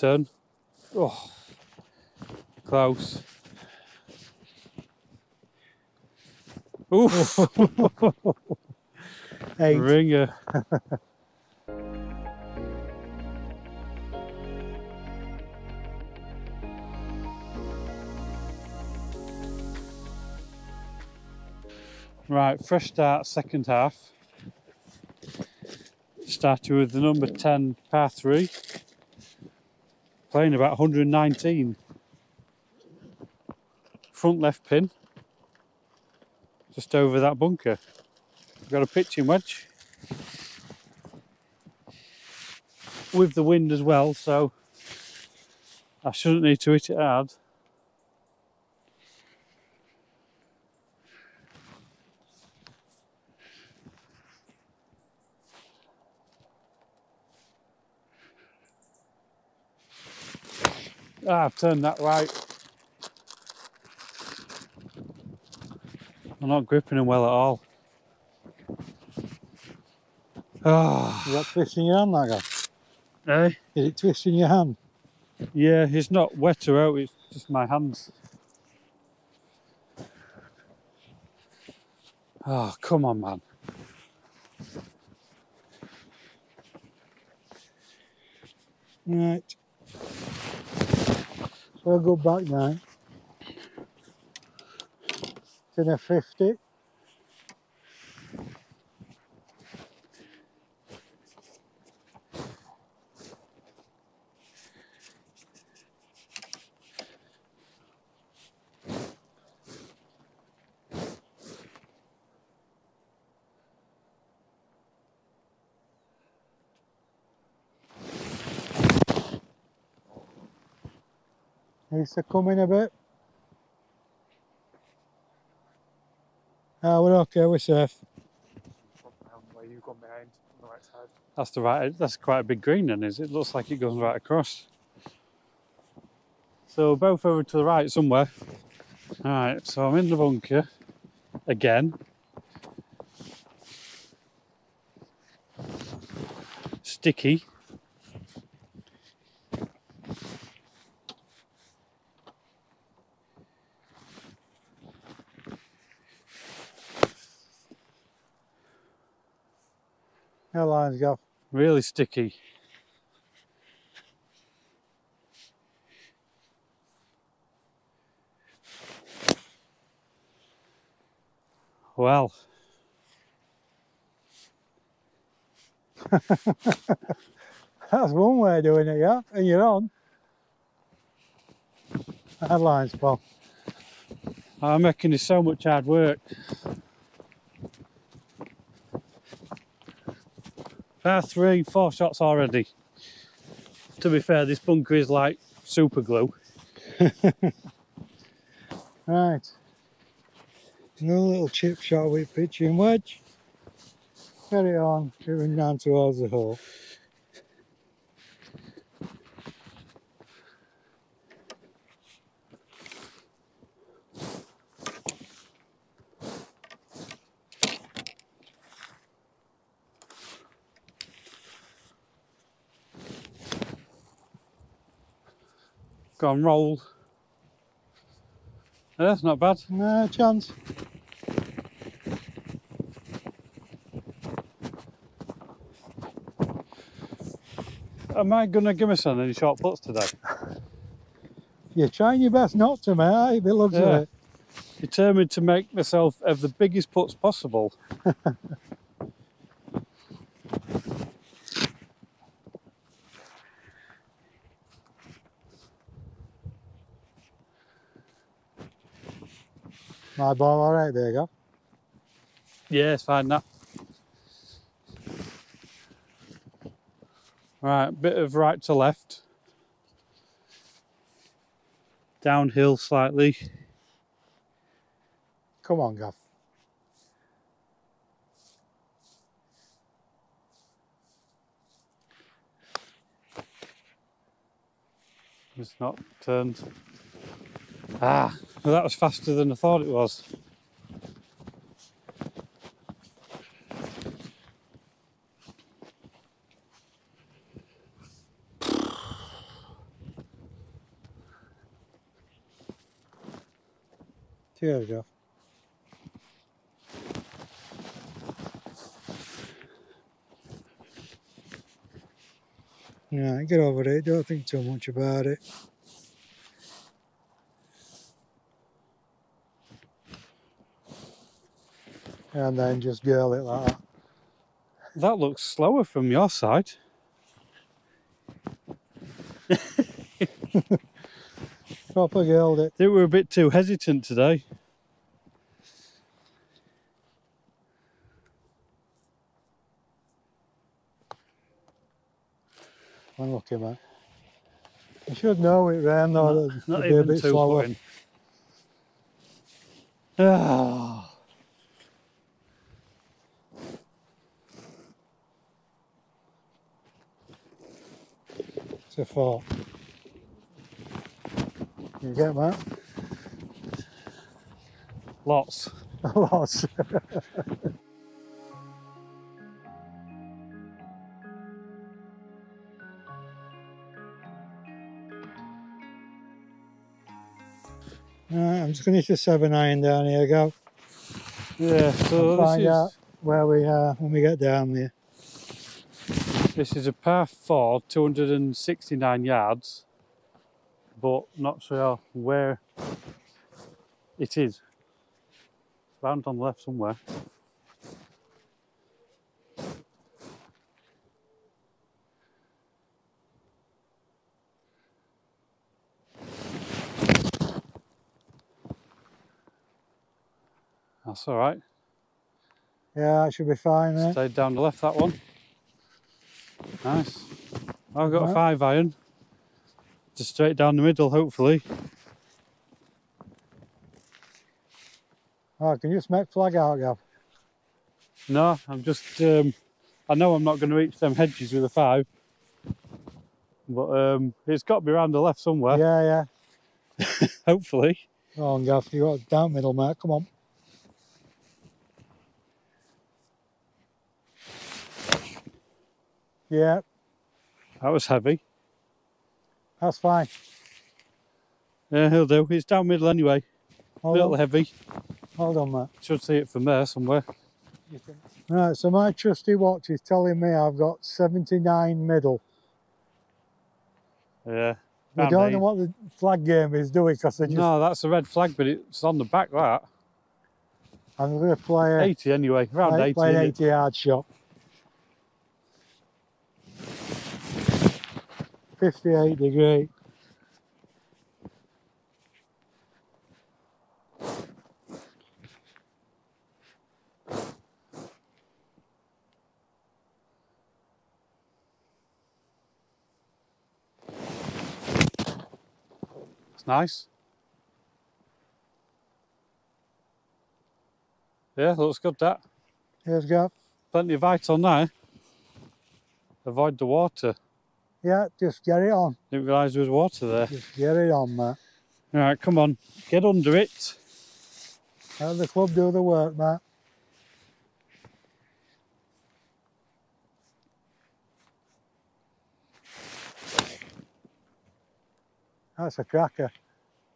Turn. Oh, close. Oof. Ringer. Right, fresh start, second half. Started with the number ten par three. Playing about one hundred nineteen. Front left pin. Just over that bunker. We've got a pitching wedge. With the wind as well, so I shouldn't need to hit it hard. Ah, I've turned that right. I'm not gripping them well at all. Oh. Is that twisting your hand, that guy? Eh? Is it twisting your hand? Yeah, it's not wet or out, it's just my hands. Oh, come on, man. Right. So I'll go back now. It's in a fifty. Needs to come in a bit. Ah, uh, we're okay, we're safe. You've gone behind on the right side. That's the right, that's quite a big green then, is it? It looks like it goes right across. So both over to the right somewhere. Alright, so I'm in the bunker again. Sticky. No lines, Gav. Really sticky. Well. That's one way of doing it, yeah? And you're on. Hard lines, Paul. I'm making this so much hard work. Par three, four shots already. To be fair, this bunker is like super glue. Right. Another little chip shot with pitching wedge. Carry on, driven down towards the hole. Go on, roll. Yeah, that's not bad. No chance. Am I going to give my son any short putts today? You're trying your best not to, mate. I'd be loving yeah. it. Determined to make myself have the biggest putts possible. My ball all right there, you go. Yeah, it's fine that. Right, bit of right to left. Downhill slightly. Come on, Gav. It's not turned. Ah, well, that was faster than I thought it was. Here we go. Yeah, get over it, don't think too much about it. And then just girl it like that. That looks slower from your side. Proper girled it. I think we're a bit too hesitant today. I'm lucky, man. I should know it ran though. Not, not even a bit too slower. Ah. Four. You get that? Lots. Lots. Alright, I'm just going to hit a seven iron down here, go. Yeah, so this find is... out where we are when we get down there. This is a par four, two hundred sixty-nine yards, but not sure where it is. It's round on the left somewhere. That's all right. Yeah, it should be fine there. Stayed down the left, that one. Nice. I've got right. a five iron to straight down the middle, hopefully. Oh, can you just make flag out, Gav? No, I'm just, um, I know I'm not going to reach them hedges with a five, but um, it's got to be round the left somewhere. Yeah, yeah. Hopefully. Come on, Gav, you got down middle, mate, come on. Yeah. That was heavy. That's fine. Yeah, he'll do. It's down middle anyway. Hold a little on. Heavy. Hold on, Matt. Should see it from there somewhere. You think? Right, so my trusty watch is telling me I've got seventy-nine middle. Yeah. We don't me. know what the flag game is, do we? Because they just... No, that's a red flag, but it's on the back, that. I'm going to play... A, eighty anyway, around play, eighty. Play an eighty-yard shot. fifty-eight degree. It's nice. Yeah, looks good that. Here's go. Plenty of height on there. Avoid the water. Yeah, just get it on. Didn't realise there was water there. Just get it on, Matt. All right, come on, get under it. Let the club do the work, Matt. That's a cracker.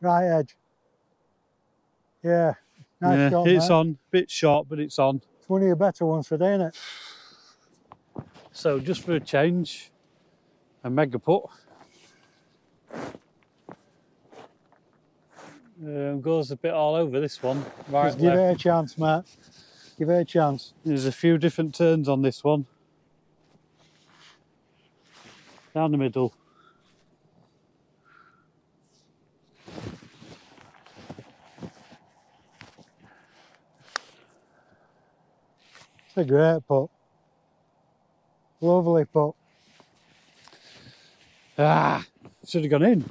Right edge. Yeah, nice yeah, shot, it's Matt. On. Bit short, but it's on. It's one of your better ones today, isn't it? So just for a change. A mega putt. Um, goes a bit all over this one. Right, just give left. It a chance, Matt. Give it a chance. There's a few different turns on this one. Down the middle. It's a great putt. Lovely putt. Ah, should have gone in.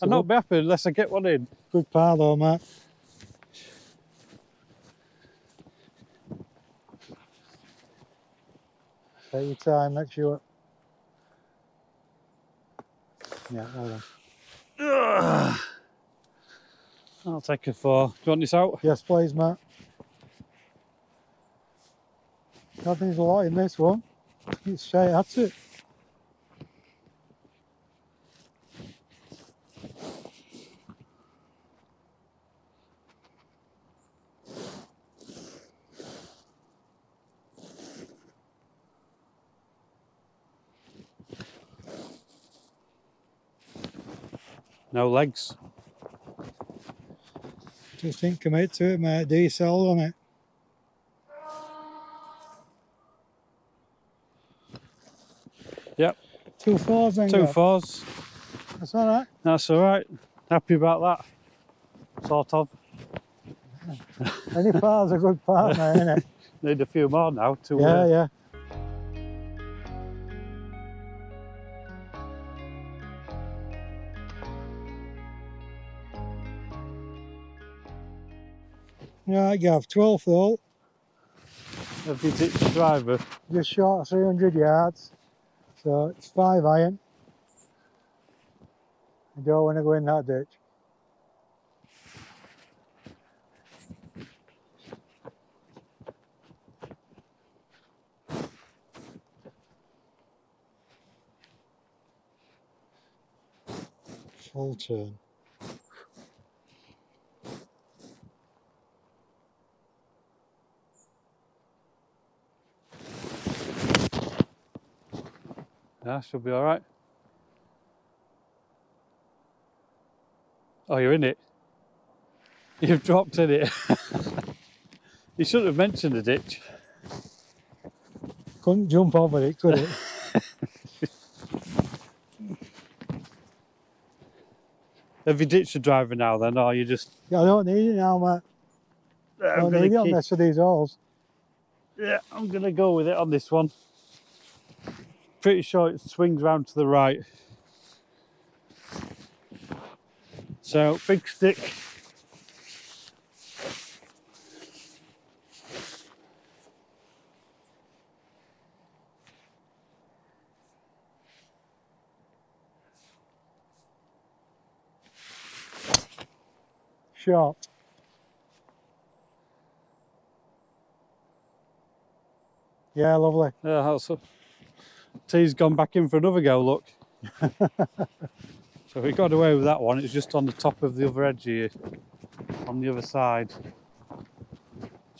I'd not be happy unless I get one in. Good par though, Matt. Take your time, make sure. Yeah, hold on. Uh, I'll take a four. Do you want this out? Yes, please, Matt. I think there's a lot in this one. It's straight at it. No legs. Just think, commit to it, mate. Do your soul on it. Yep. Two fours then. Two go. fours. That's all right. That's all right. Happy about that. Sort of. Any par's a good par, mate, isn't it? Need a few more now. To, yeah, uh, yeah. Right, Gav, twelfth hole. If you hit the driver. Just short of three hundred yards. So it's five iron. You don't want to go in that ditch. Full turn. Yeah, she'll be all right. Oh, you're in it. You've dropped in it. You shouldn't have mentioned the ditch. Couldn't jump over it, could it? Have you ditched the driver now then, or you just... Yeah, I don't need it now, Matt. I don't need it on this for these holes. Yeah, I'm going to go with it on this one. Pretty sure it swings round to the right. So big stick. Sharp. Yeah, lovely. Yeah, that's a... Tee's gone back in for another go, look. So we got away with that one, it's just on the top of the other edge here, on the other side.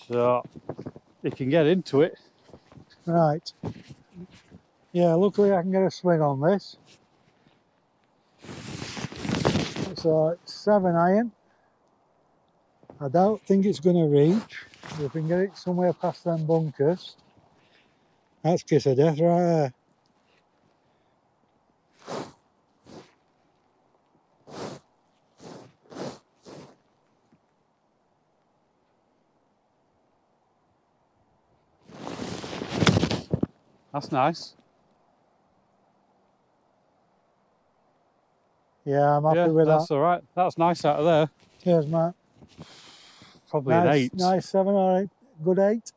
So, you can get into it. Right. Yeah, luckily I can get a swing on this. It's a seven iron. I don't think it's going to reach. If we can get it somewhere past them bunkers, that's kiss of death right there. That's nice. Yeah, I'm happy yeah, with that's that. That's all right. That's nice out of there. Cheers, Matt. Probably nice, an eight. Nice seven or eight. Good eight.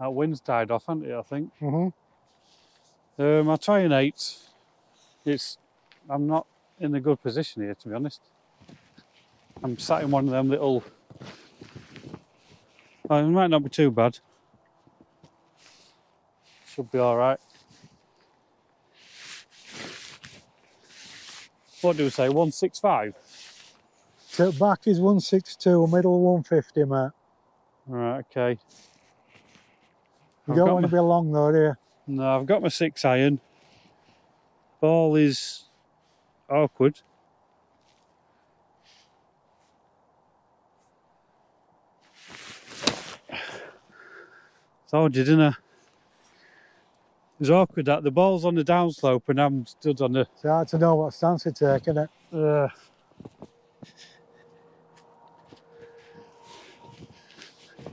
That wind's died off, hasn't it, I think? Mm-hmm. Um, I'll try an eight. It's, I'm not in a good position here, to be honest. I'm sat in one of them little... Oh, it might not be too bad. Should be all right. What do we say, one sixty-five? So back is one sixty-two, middle one fifty, Matt. Right, okay. You I've don't want my... to be long though, do you? No, I've got my six iron. Ball is awkward. Told you, didn't I? It was awkward that the ball's on the downslope and I'm stood on the... It's hard to know what stance to take, isn't it? Uh...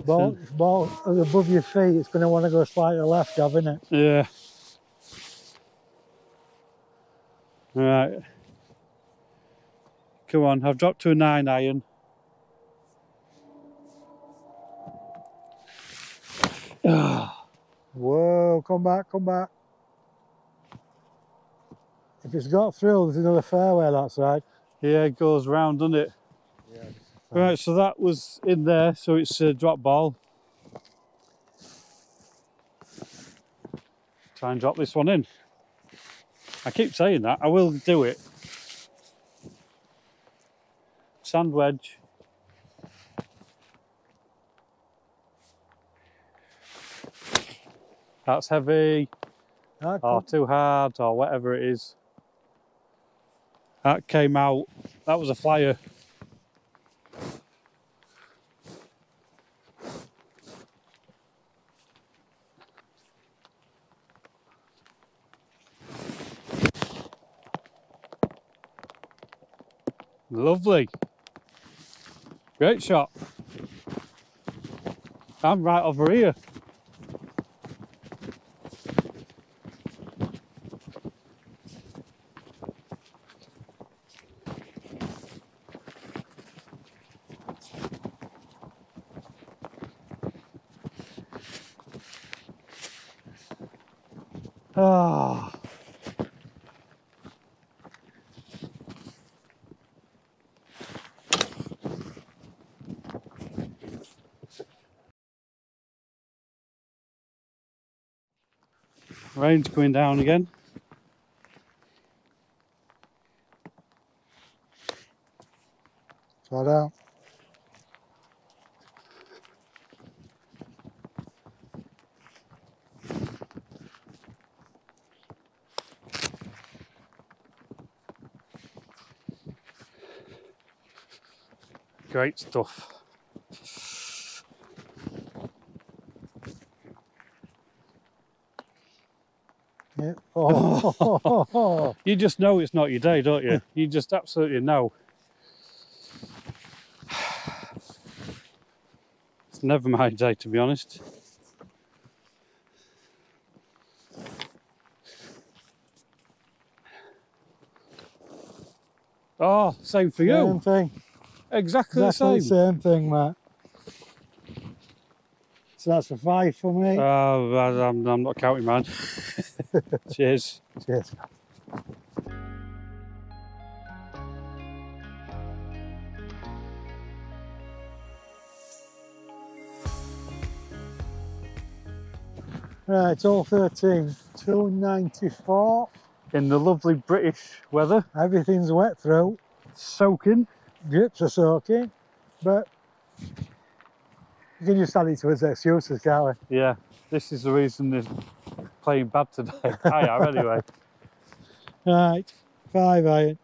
Ball, ball above your feet, it's going to want to go slightly left, haven't it? Yeah. Right. Come on, I've dropped to a nine iron. Whoa, come back, come back. If it's got through, there's another fairway that side. Yeah, it goes round, doesn't it? Yeah. Right, so that was in there, so it's a drop ball. Try and drop this one in. I keep saying that, I will do it. Sand wedge. That's heavy, that or too hard, or whatever it is. That came out, that was a flyer. Lovely. Great shot. I'm right over here. Ah. Oh. Rain's coming down again. Right out. Great stuff. Yeah. Oh. You just know it's not your day, don't you? You just absolutely know. It's never my day, to be honest. Oh, same for you. Same thing. Exactly, exactly the same. Same thing, Matt. So that's a five for me. Oh, uh, I'm, I'm not counting, man. Cheers. Cheers. Right, it's all thirteen. two ninety-four. In the lovely British weather. Everything's wet through. Soaking. Grips are soaking. But you can just add it to his excuses, can't we? Yeah, this is the reason they're playing bad today. I am, anyway. Right, five iron.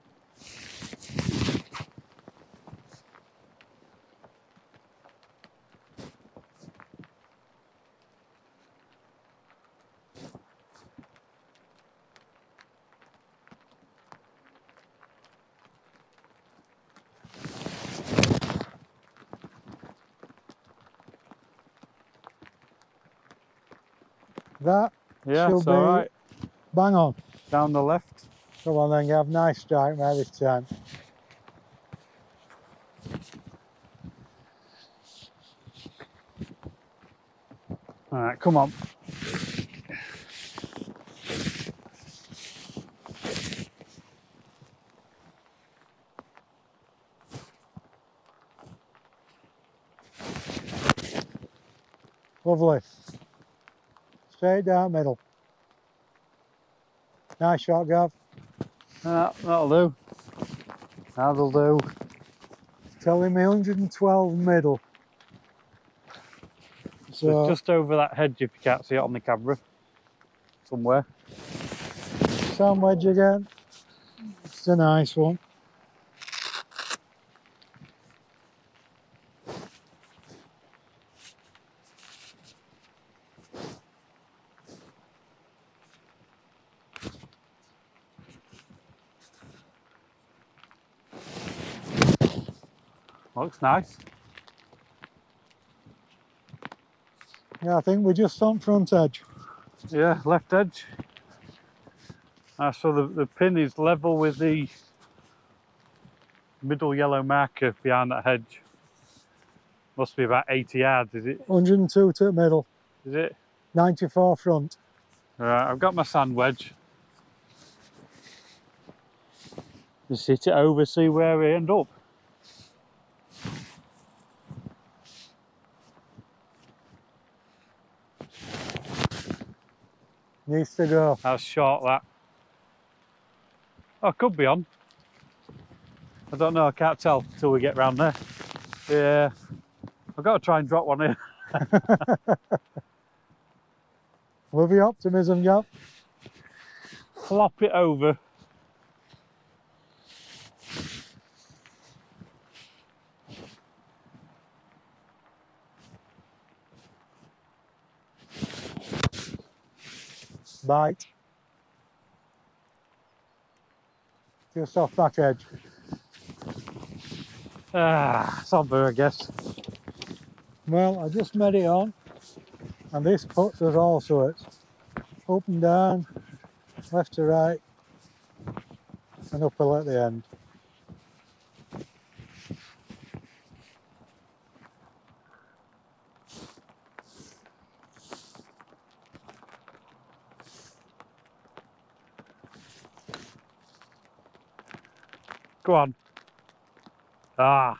That yeah, should be right. Bang on. Down the left. Come on then, Gav. Nice strike, mate, this time. All right, come on. Lovely. Straight down middle. Nice shot, Gav. Uh, that'll do. That'll do. Telling me one twelve middle. So, so just over that hedge if you can't see it on the camera. Somewhere. Sand wedge again. It's a nice one. Looks nice. Yeah, I think we're just on front edge. Yeah, left edge. Ah, so the, the pin is level with the middle yellow marker behind that hedge. Must be about eighty yards, is it? one oh two to the middle. Is it? ninety-four front. Right, I've got my sand wedge. Just hit it over, see where we end up. Needs to go. That's short, that. Oh, could be on. I don't know, I can't tell till we get round there. Yeah. I've got to try and drop one in. Love your optimism, Gav. Flop it over. Bite. Just off back edge. Ah, somber, I guess. Well, I just made it on, and this puts us all sorts. Up and down, left to right, and up at the end. Go on. Ah.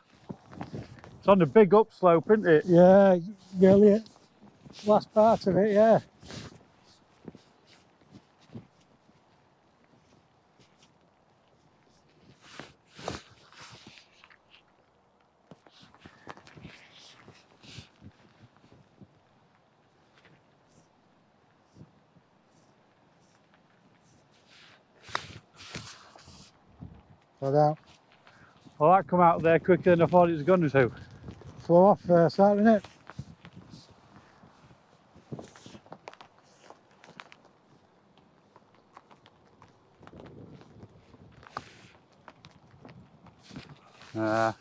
It's on the big upslope, isn't it? Yeah, nearly last part of it, yeah. Well, that come out there quicker than I thought it was going to. Flow off first, that, didn't it? Ah.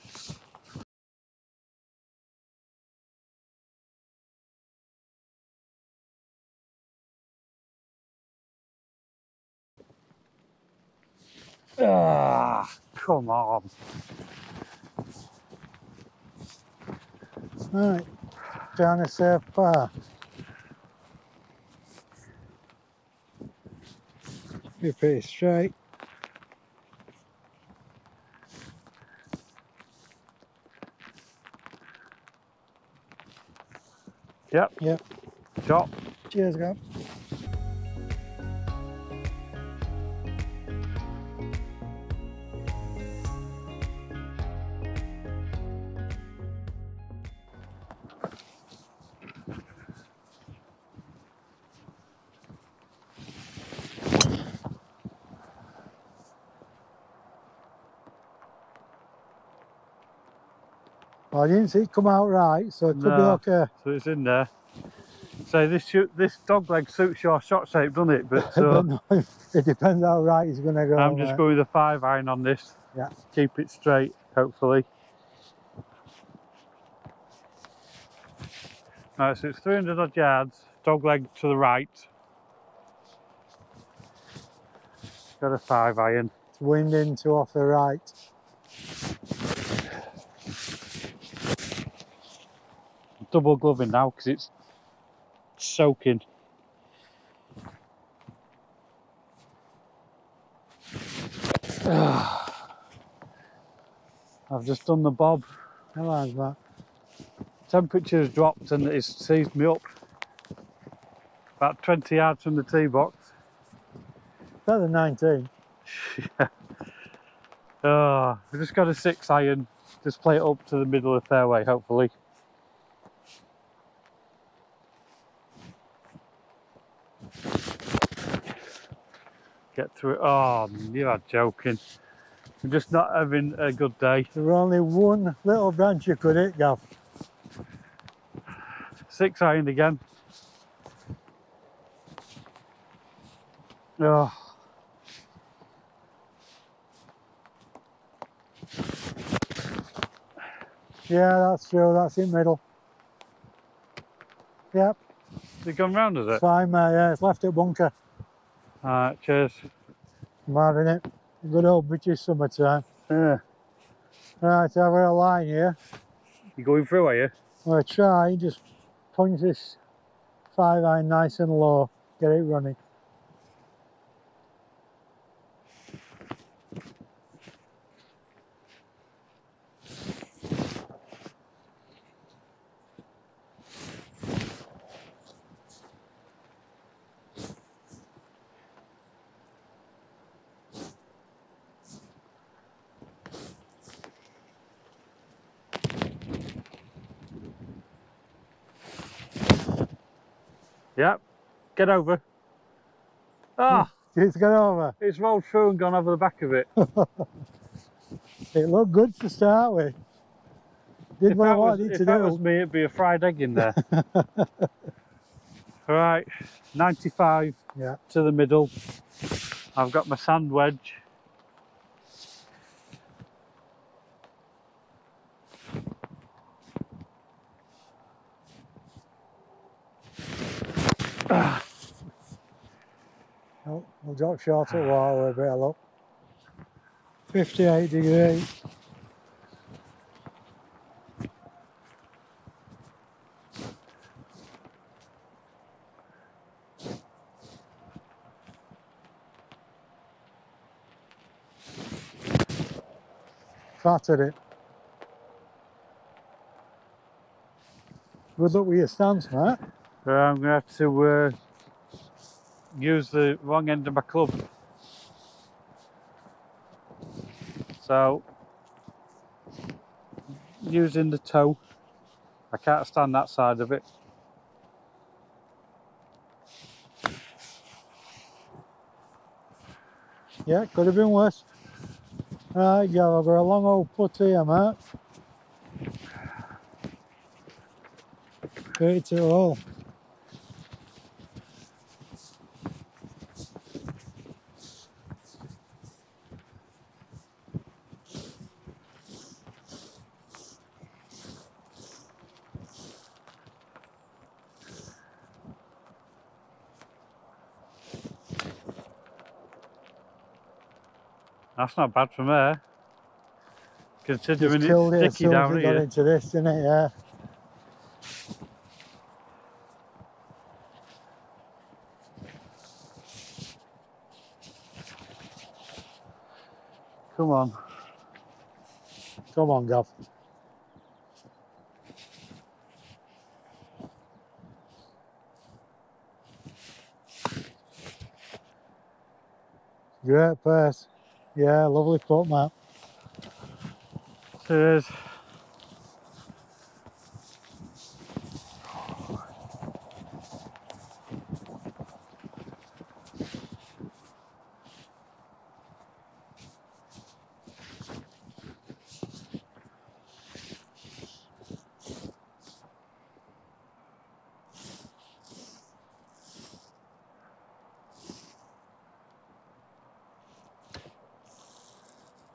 Ah. Come on. Right, down this air bar. Be pretty straight. Yep. Yep. Chop. Cheers, guys. Well, I didn't see it come out right, so it could no, be okay. So it's in there. So this shoot, this dog leg suits your shot shape, doesn't it? But uh, no, it depends how right it's going to go. I'm just right. going with a five iron on this. Yeah. Keep it straight, hopefully. Right, so it's three hundred odd yards. Dog leg to the right. Got a five iron. It's winding to off the right. Double gloving now because it's soaking. I've just done the bob. How hard's that? Temperature's dropped and it's seized me up. About twenty yards from the tee box. Better than nineteen. Yeah. Oh, I've just got a six iron. Just play it up to the middle of the fairway, hopefully. Get through it. Oh, you are joking. I'm just not having a good day. There were only one little branch you could hit, Gav. Six iron again. Oh. Yeah, that's true. That's in middle. Yep. They've gone round, is it? It's fine, mate. Yeah, it's left at bunker. Alright, cheers. I'm having it. Good old British summertime. Yeah. Right, I've got a line here. You going through, are you? Well, I try, just punch this five iron nice and low, get it running. Yep, get over. Ah! It's gone over. It's rolled through and gone over the back of it. It looked good to start with. Did if what I wanted was, to if do. If that was me, it'd be a fried egg in there. Right, ninety-five yeah. to the middle. I've got my sand wedge. Oh, we'll drop short at wall a bit of luck. fifty-eight degrees. Fatted it. Good luck with your stance, mate. Uh, I'm going to have to uh, use the wrong end of my club. So, using the toe, I can't stand that side of it. Yeah, could have been worse. Right, go over a long old putt here, mate. thirty-two hole. That's not bad from there. Considering it's killed it as soon as it got into this, didn't it? Yeah. Come on. Come on, Gav. Great pace. Yeah, lovely putt, Matt. Cheers.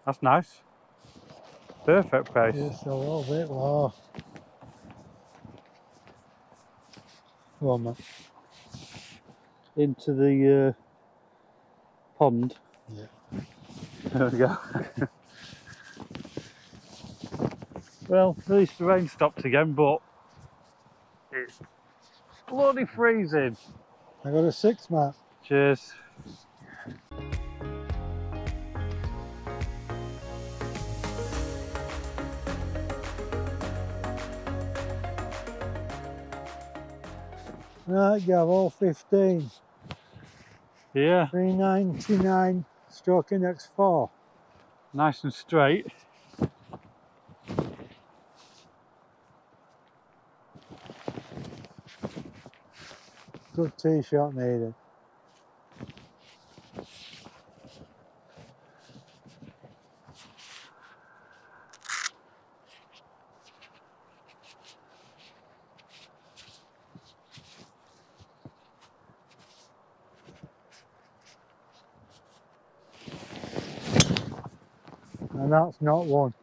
That's nice. Perfect pace. Just a little bit more. Come on, man. Into the uh, pond. Yeah. There we go. Well, at least the rain stopped again, but it's bloody freezing. I got a six, Matt. Cheers. Right, Gav, all fifteen. Yeah. three ninety-nine stroke index four. Nice and straight. Good tee shot needed. And that's not one.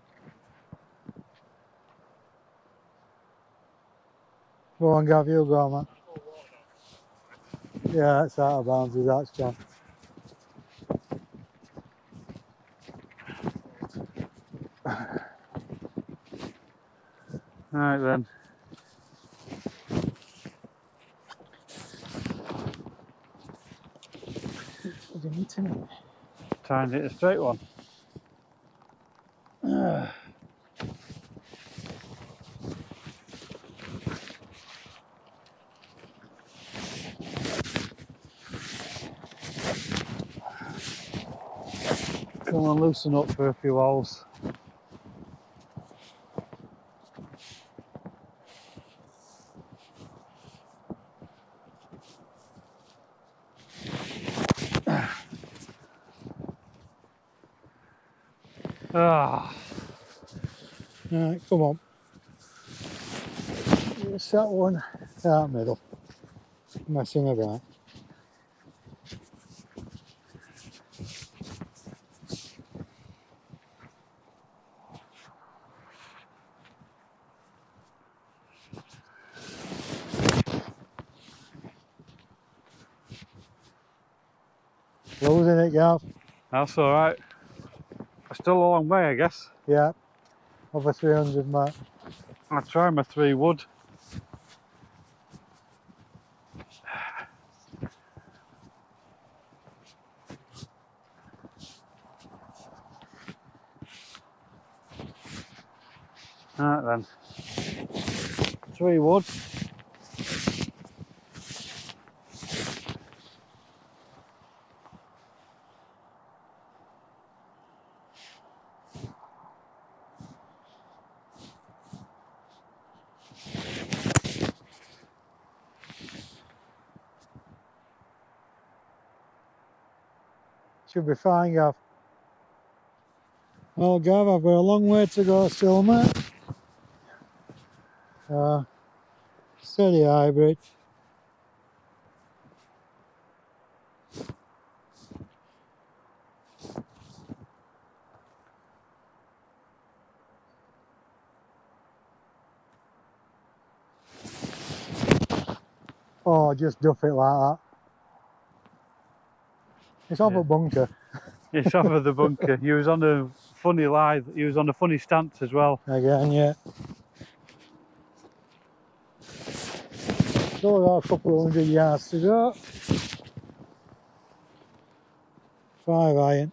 Go on, Gav, you go, man. Yeah, that's out of bounds, that's gone. Right then. What do you need to know? Try and hit a straight one. Come on, loosen up for a few holes. Ah. Alright, come on. It's that one out middle. Messing about. Losing it, Gav. That's alright. It's still a long way, I guess. Yeah. Over three hundred, Matt. I'll try my three wood. Alright then. Three wood. Should be fine, Gav. Well, Gav, I've got a long way to go still, mate. Uh, steady hybrid. Oh, just duff it like that. It's off yeah. a bunker. It's off of the bunker. You was on a funny lie. He was on a funny stance as well. Again, yeah. Still got a couple of hundred yards to go. Five iron.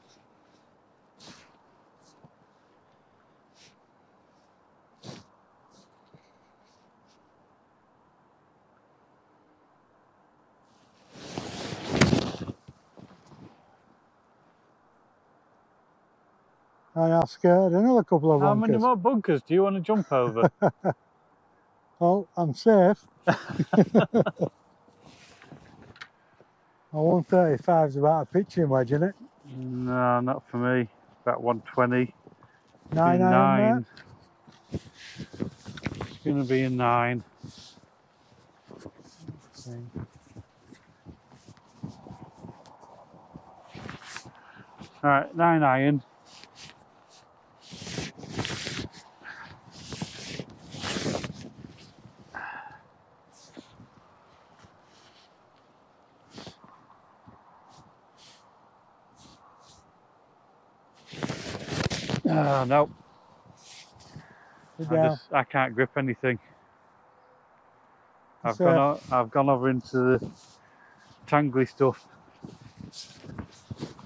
I scared another couple of bunkers. How many more bunkers do you want to jump over? Well, I'm safe. one thirty-five is about a pitching wedge, isn't it? No, not for me. About one twenty. Nine. nine. It's going to be a nine. Okay. All right, nine iron. Oh, no, I, just, I can't grip anything. I've gone, o I've gone over into the tangly stuff.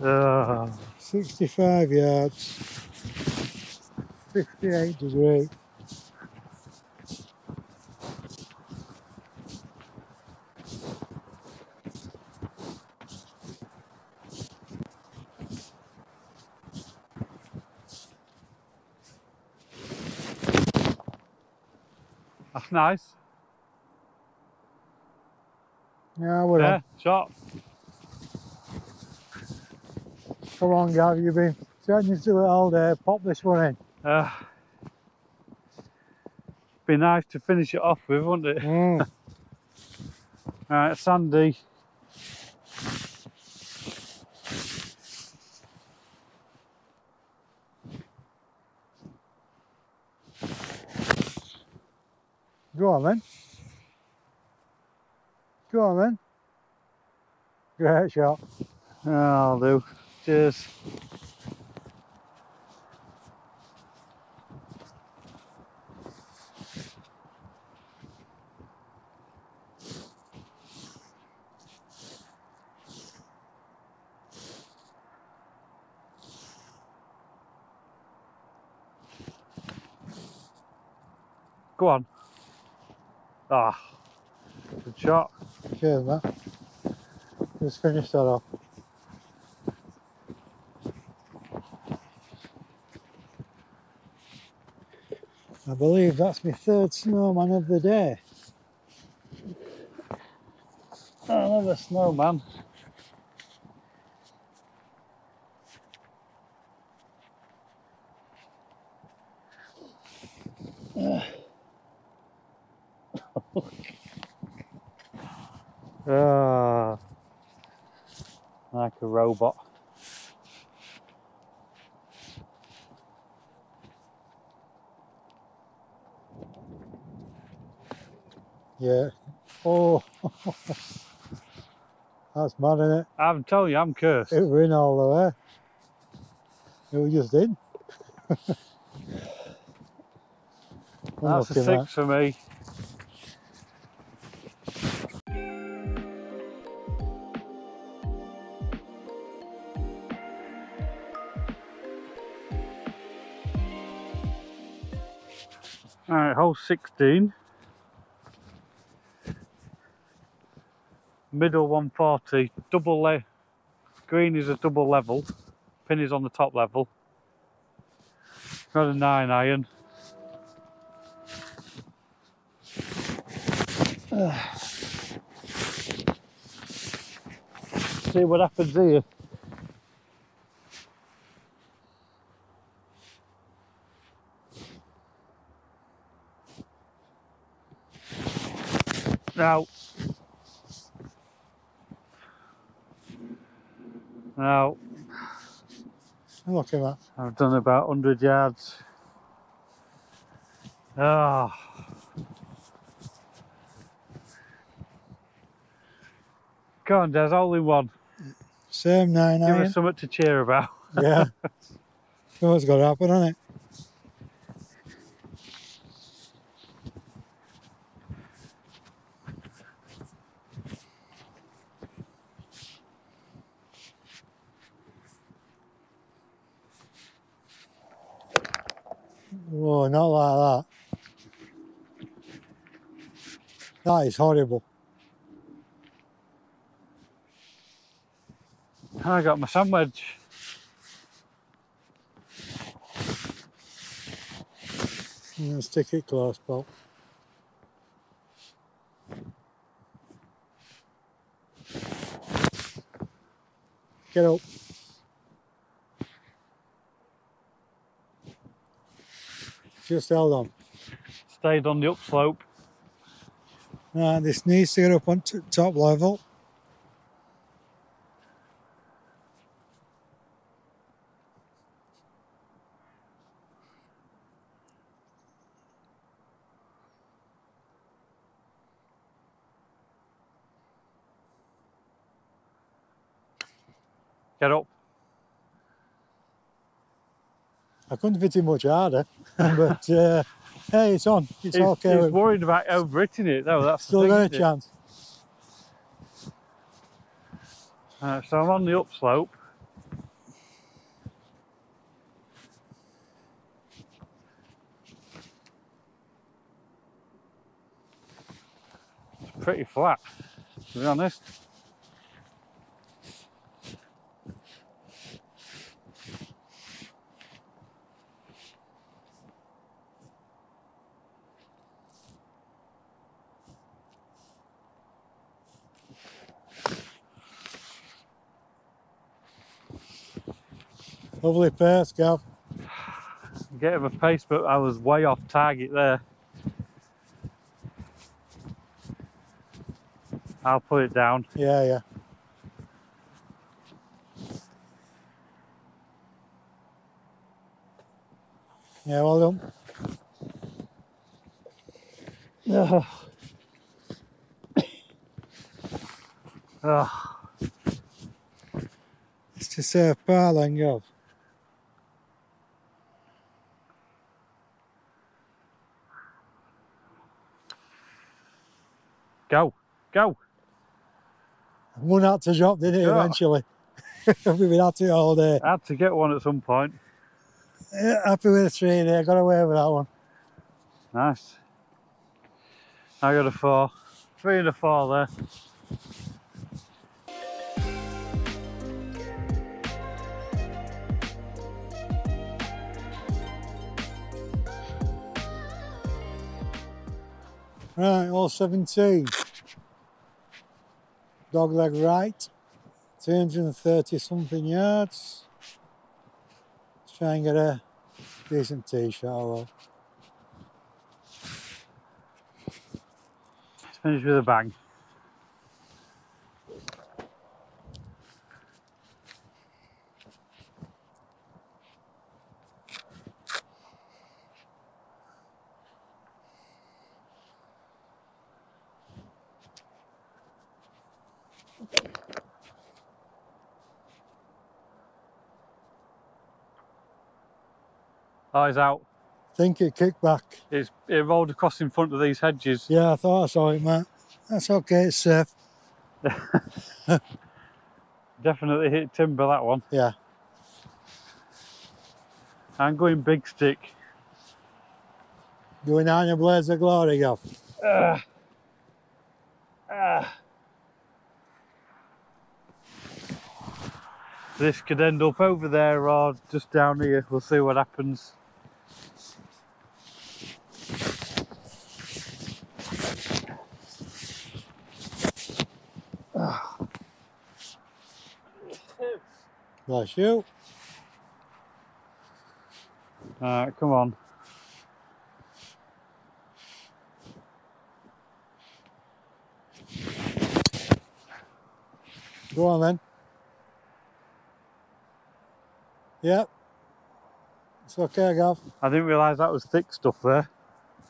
Oh. sixty-five yards, sixty-eight degrees. That's nice. Yeah, we're yeah, on. Shot. How long have you been trying to do it all day? Pop this one in. Uh, be nice to finish it off with, wouldn't it? Mm. Alright, Sandy. Go on then. Go on then. Great shot. Oh, I'll do. Cheers. Go on. Ah, good shot. Cheers, man. Just finish that off. I believe that's my third snowman of the day. Another snowman. Uh. Ah, like a robot. Yeah. Oh, that's mad, isn't it? I'm telling you, I'm cursed. It went all the way. It was just in. That's a six at. For me. Alright, hole sixteen. Middle one forty. Double le green is a double level. Pin is on the top level. Got a nine iron. Uh, see what happens here. Now, now, look at that. I've done about one hundred yards. Ah, oh. Go on, Des, all in one. Same nine iron. Give us something to cheer about. Yeah. Someone's got it up, haven't it? Whoa, not like that. That is horrible. I got my sun wedge. I'm going to stick it close, Paul. Get up. Just held on. Stayed on the upslope. Right, this needs to get up on t top level. Get up. I couldn't fit him much harder, but uh, hey, it's on. It's he's, okay. He's worried about overhitting it though. That's still got a chance. Uh, so I'm on the upslope. It's pretty flat, to be honest. Lovely pace, Gav. Get him a pace, but I was way off target there. I'll put it down. Yeah, yeah. Yeah, well done. Oh. Oh. It's to say a par then, Gav. Go, go. One had to drop, didn't it, oh. eventually? We've been at it all day. I had to get one at some point. Yeah, happy with a three there, got away with that one. Nice. I got a four. Three and a four there. Right, all seventeen. Dog leg right, two hundred thirty something yards. Let's try and get a decent tee shot. Let's finish with a bang. Oh, he's out. I think it kicked back. It's, it rolled across in front of these hedges. Yeah, I thought I saw it, Matt. That's okay, it's safe. Definitely hit timber, that one. Yeah. I'm going big stick. Going down your blades of glory, Gav. Uh, uh. This could end up over there or just down here. We'll see what happens. Bless you. Alright, come on. Go on then. Yep. It's okay, Gav. I didn't realise that was thick stuff there.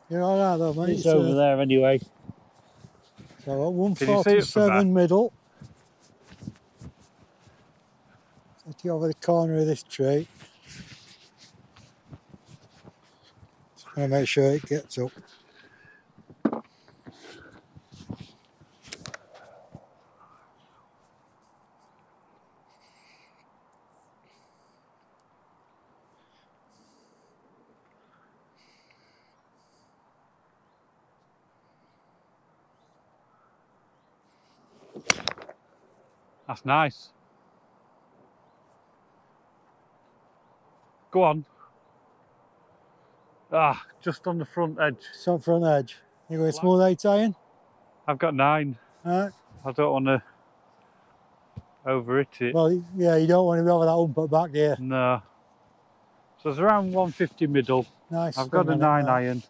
You're alright though, mate. It's, it's over uh, there anyway. So one forty-seven middle. Take you over the corner of this tree. and make sure it gets up. That's nice. Go on. Ah, just on the front edge. It's on front edge. You got a small eight iron? I've got nine. Alright. I don't want to over it it. Well, yeah, you don't want to be over that umput back there. No. So it's around one fifty middle. Nice. I've got a nine iron.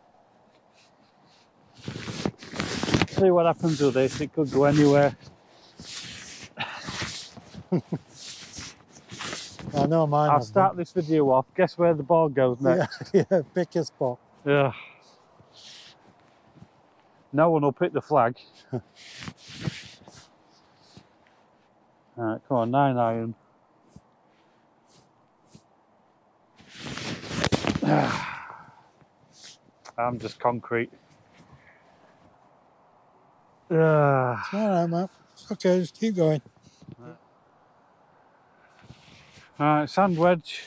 See what happens with this. It could go anywhere. I know mine. I'll start this video off. Guess where the ball goes next? Yeah, yeah, pick your spot. Yeah. No one will pick the flag. Alright, come on, nine iron. I'm just concrete. Alright, mate. Okay, just keep going. Alright, sand wedge.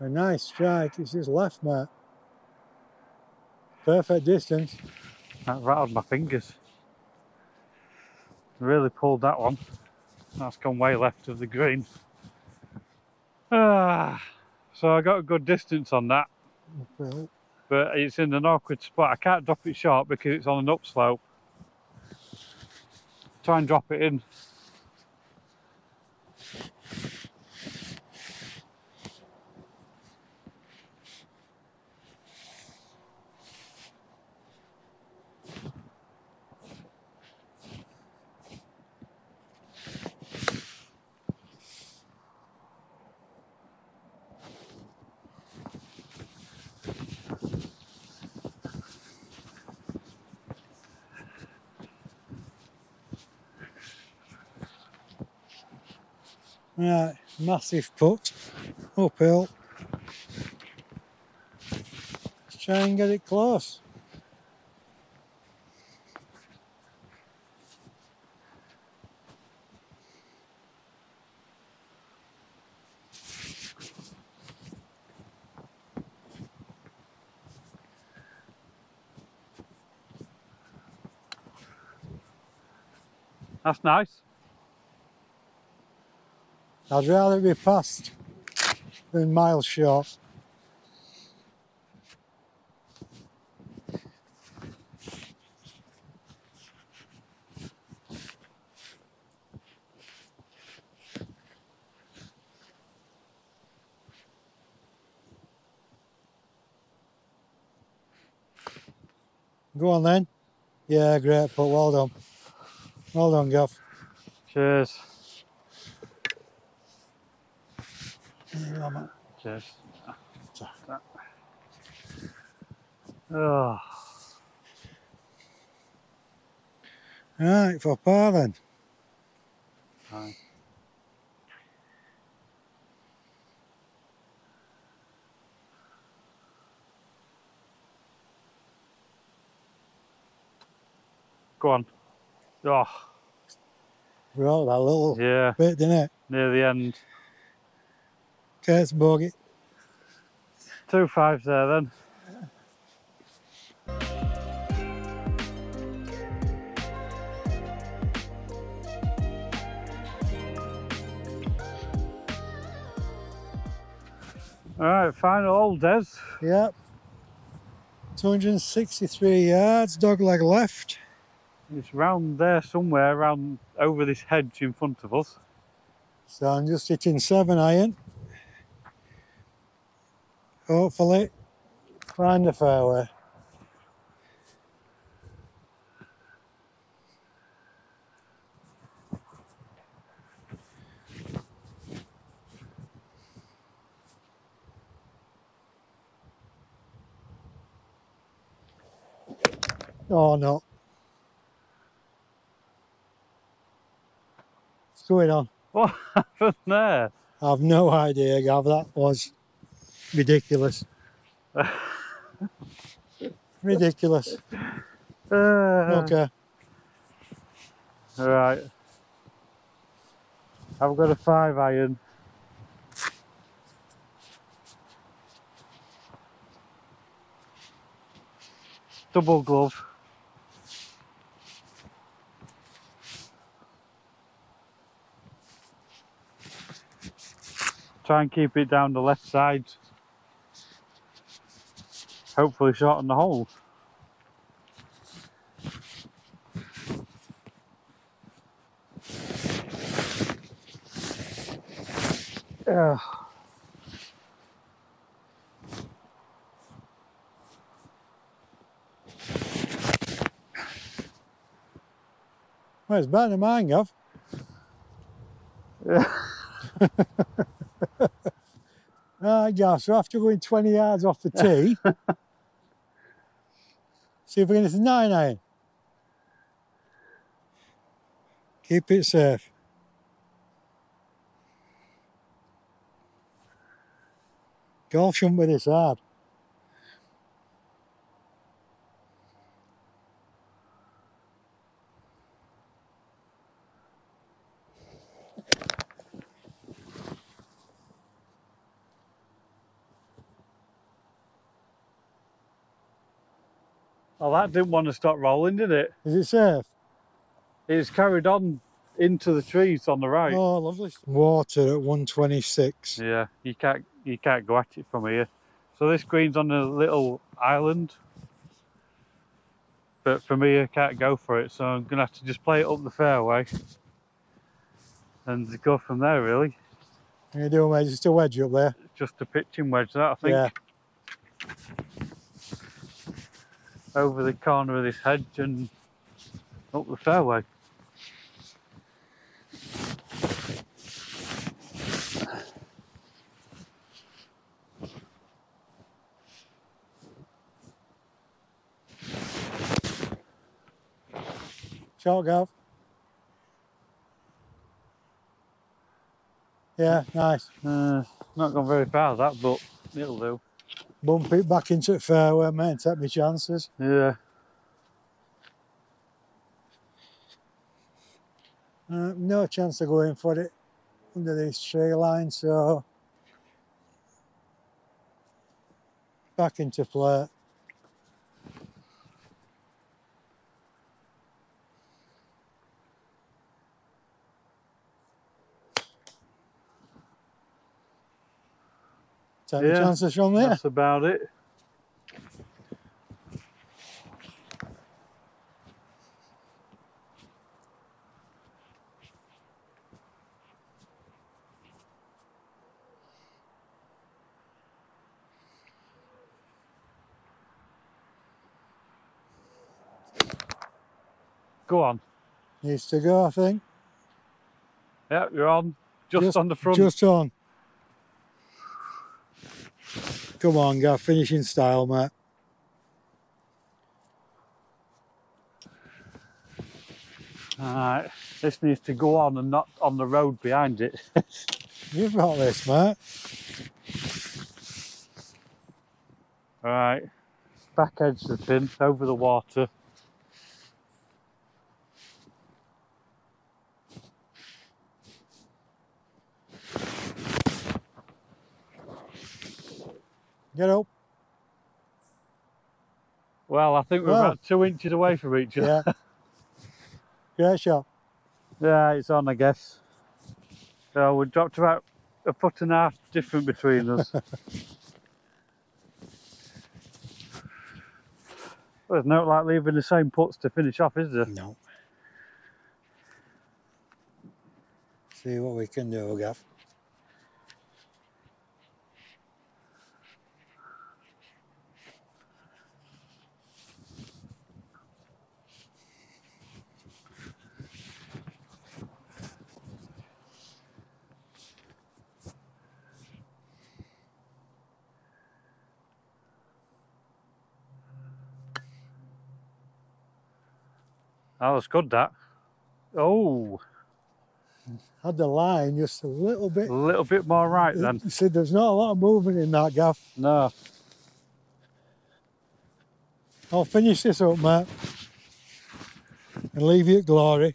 A nice strike, it's his left, Matt. Perfect distance. That rattled my fingers. Really pulled that one. That's gone way left of the green. Ah. So I got a good distance on that, okay. But it's in an awkward spot. I can't drop it short because it's on an upslope. Try and drop it in. Right, massive putt, uphill. Let's try and get it close. That's nice. I'd rather be past than miles short. Go on then. Yeah, great putt. Well done. Well done, Gav. Cheers. Cheers. Oh. Right, for par then. Right. Go on. Oh. Well, that little yeah. bit, didn't it? Near the end. Okay, it's bogey. Two fives there then. All right, final hole, Des. Yep. two hundred sixty-three yards, dog leg left. It's round there somewhere, round over this hedge in front of us. So I'm just hitting seven iron. Hopefully, find the fairway. Oh no, going on? What happened there? I've no idea, Gav. That was ridiculous. Ridiculous. Uh, okay. All right. I've got a five iron. Double glove. Try and keep it down the left side. Hopefully shorten the hole. Yeah. Well, it's better than mine, Gav. Yeah. Right, Gav, so after going twenty yards off the tee, see if we can hit a nine iron. Keep it safe. Golf shouldn't be this hard. Oh, that didn't want to stop rolling, did it? Is it safe? It's carried on into the trees on the right. Oh, lovely. Water at one twenty-six. Yeah, you can't you can't go at it from here. So this green's on a little island, but from here I can't go for it. So I'm gonna have to just play it up the fairway and go from there, really. What are you doing, mate? Just a wedge up there. Just a pitching wedge, that I think. Yeah. Over the corner of this hedge and up the fairway. Short, Gav. Yeah, nice. Uh, not gone very far that, but it'll do. Bump it back into the fairway, mate, and take my chances. Yeah. Uh, no chance of going for it under this tree line, so back into play. Take yeah, chances from there. That's about it. Go on. Needs to go, I think. Yeah, you're on. Just, just on the front. Just on. Come on, Gav, finish in style, mate. Alright, this needs to go on and not on the road behind it. You've got this, mate. Alright, back edge the pin, over the water. Get up. Well, I think we're oh. about two inches away from each other. Yeah. Great shot. Yeah, it's on, I guess. So we dropped about a foot and a half different between us. Well, there's no like leaving the same putts to finish off, is there? No. See what we can do, Gav. That was good, that. Oh. had the line just a little bit. A little bit more right then. You see, there's not a lot of movement in that gaff. No. I'll finish this up, mate, and leave you at glory.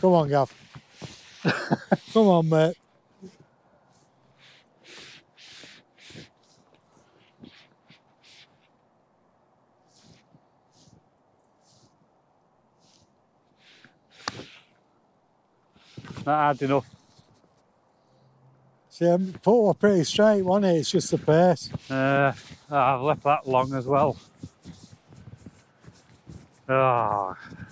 Come on, Gav. Come on, mate. Not hard enough. See, I'm put a pretty straight one here, it's just the pace. Uh, I've left that long as well. Ah. Oh.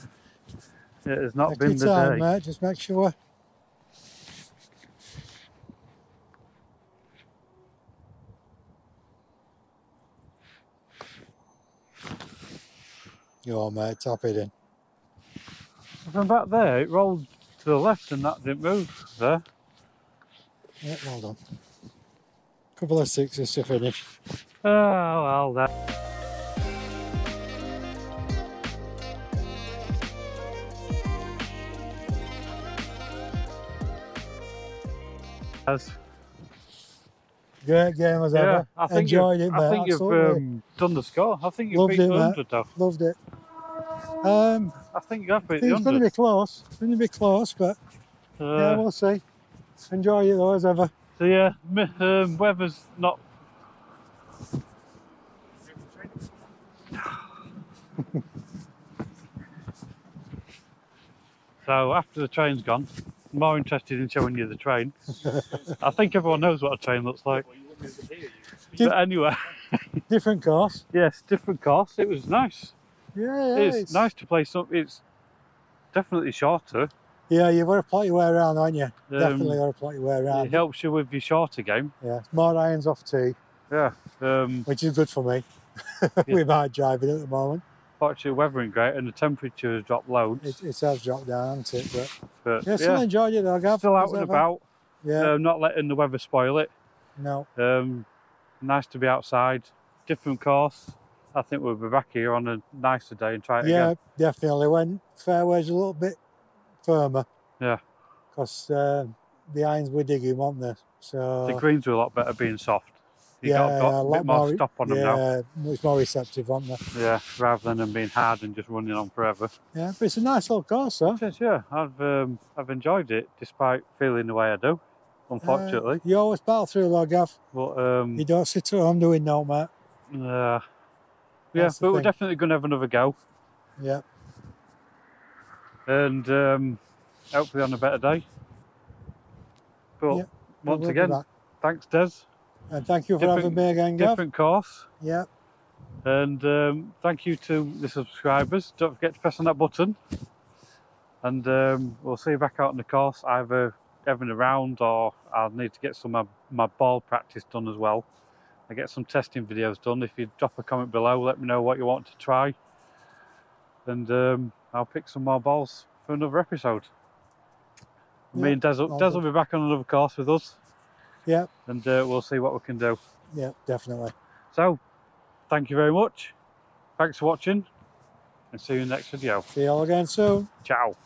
It has not been the day, mate. Just make sure. Yo, mate, tap it in. From back there, it rolled to the left and that didn't move there. Yeah, well done. Couple of sixes to finish. Oh, well, that. Great game as ever. Yeah, enjoyed it, mate. I think you've um, done the score. I think you've beat the one hundred, though. Loved it. Um, I think you have beat the one hundred. It's going to be close. It's going to be close, but uh, yeah, we'll see. Enjoy it, though, as ever. So, yeah, um, weather's not... So, after the train's gone, more interested in showing you the train. I think everyone knows what a train looks like. But anyway. Different course. Yes, different course. It was nice. Yeah, yeah it's, it's nice to play something. It's definitely shorter. Yeah, you've got to plot your way around, haven't you? Um, definitely got to plot your way around. It helps you with your shorter game. Yeah, more irons off tee. Yeah. Um, which is good for me. Yeah. We're hard driving at the moment. Fortunately, weathering great and the temperature has dropped loads. It, it has dropped down, hasn't it? But, but yeah, still yeah. enjoyed it though, Gav. Still out and ever. about. Yeah. Um, not letting the weather spoil it. No. Um, nice to be outside. Different course. I think we'll be back here on a nicer day and try it yeah, again. Yeah, definitely. When fairways a little bit firmer. Yeah. Because uh, the irons were digging, weren't they? So the greens were a lot better being soft. You yeah, got, got a, a bit more, more stop on them yeah, now. Yeah, it's more receptive, aren't they? Yeah, rather than them being hard and just running on forever. Yeah, but it's a nice little course, though. Yes, yeah, I've um, I've enjoyed it despite feeling the way I do, unfortunately. Uh, you always battle through, though, Gav. But um, you don't sit at home doing no, mate. Uh, yeah, but we're definitely going to have another go. Yeah. And um, hopefully on a better day. But yeah, once we'll again, thanks, Des. And thank you for different, having me again, Gav. Different course. Yeah. And um, thank you to the subscribers. Don't forget to press on that button. And um, we'll see you back out on the course, either having a round or I'll need to get some of my, my ball practice done as well. I get some testing videos done. If you drop a comment below, let me know what you want to try. And um, I'll pick some more balls for another episode. Yeah, me and Des, Des will be back on another course with us. Yeah. And uh, we'll see what we can do. Yeah, definitely. So, thank you very much. Thanks for watching. And see you in the next video. See you all again soon. Ciao.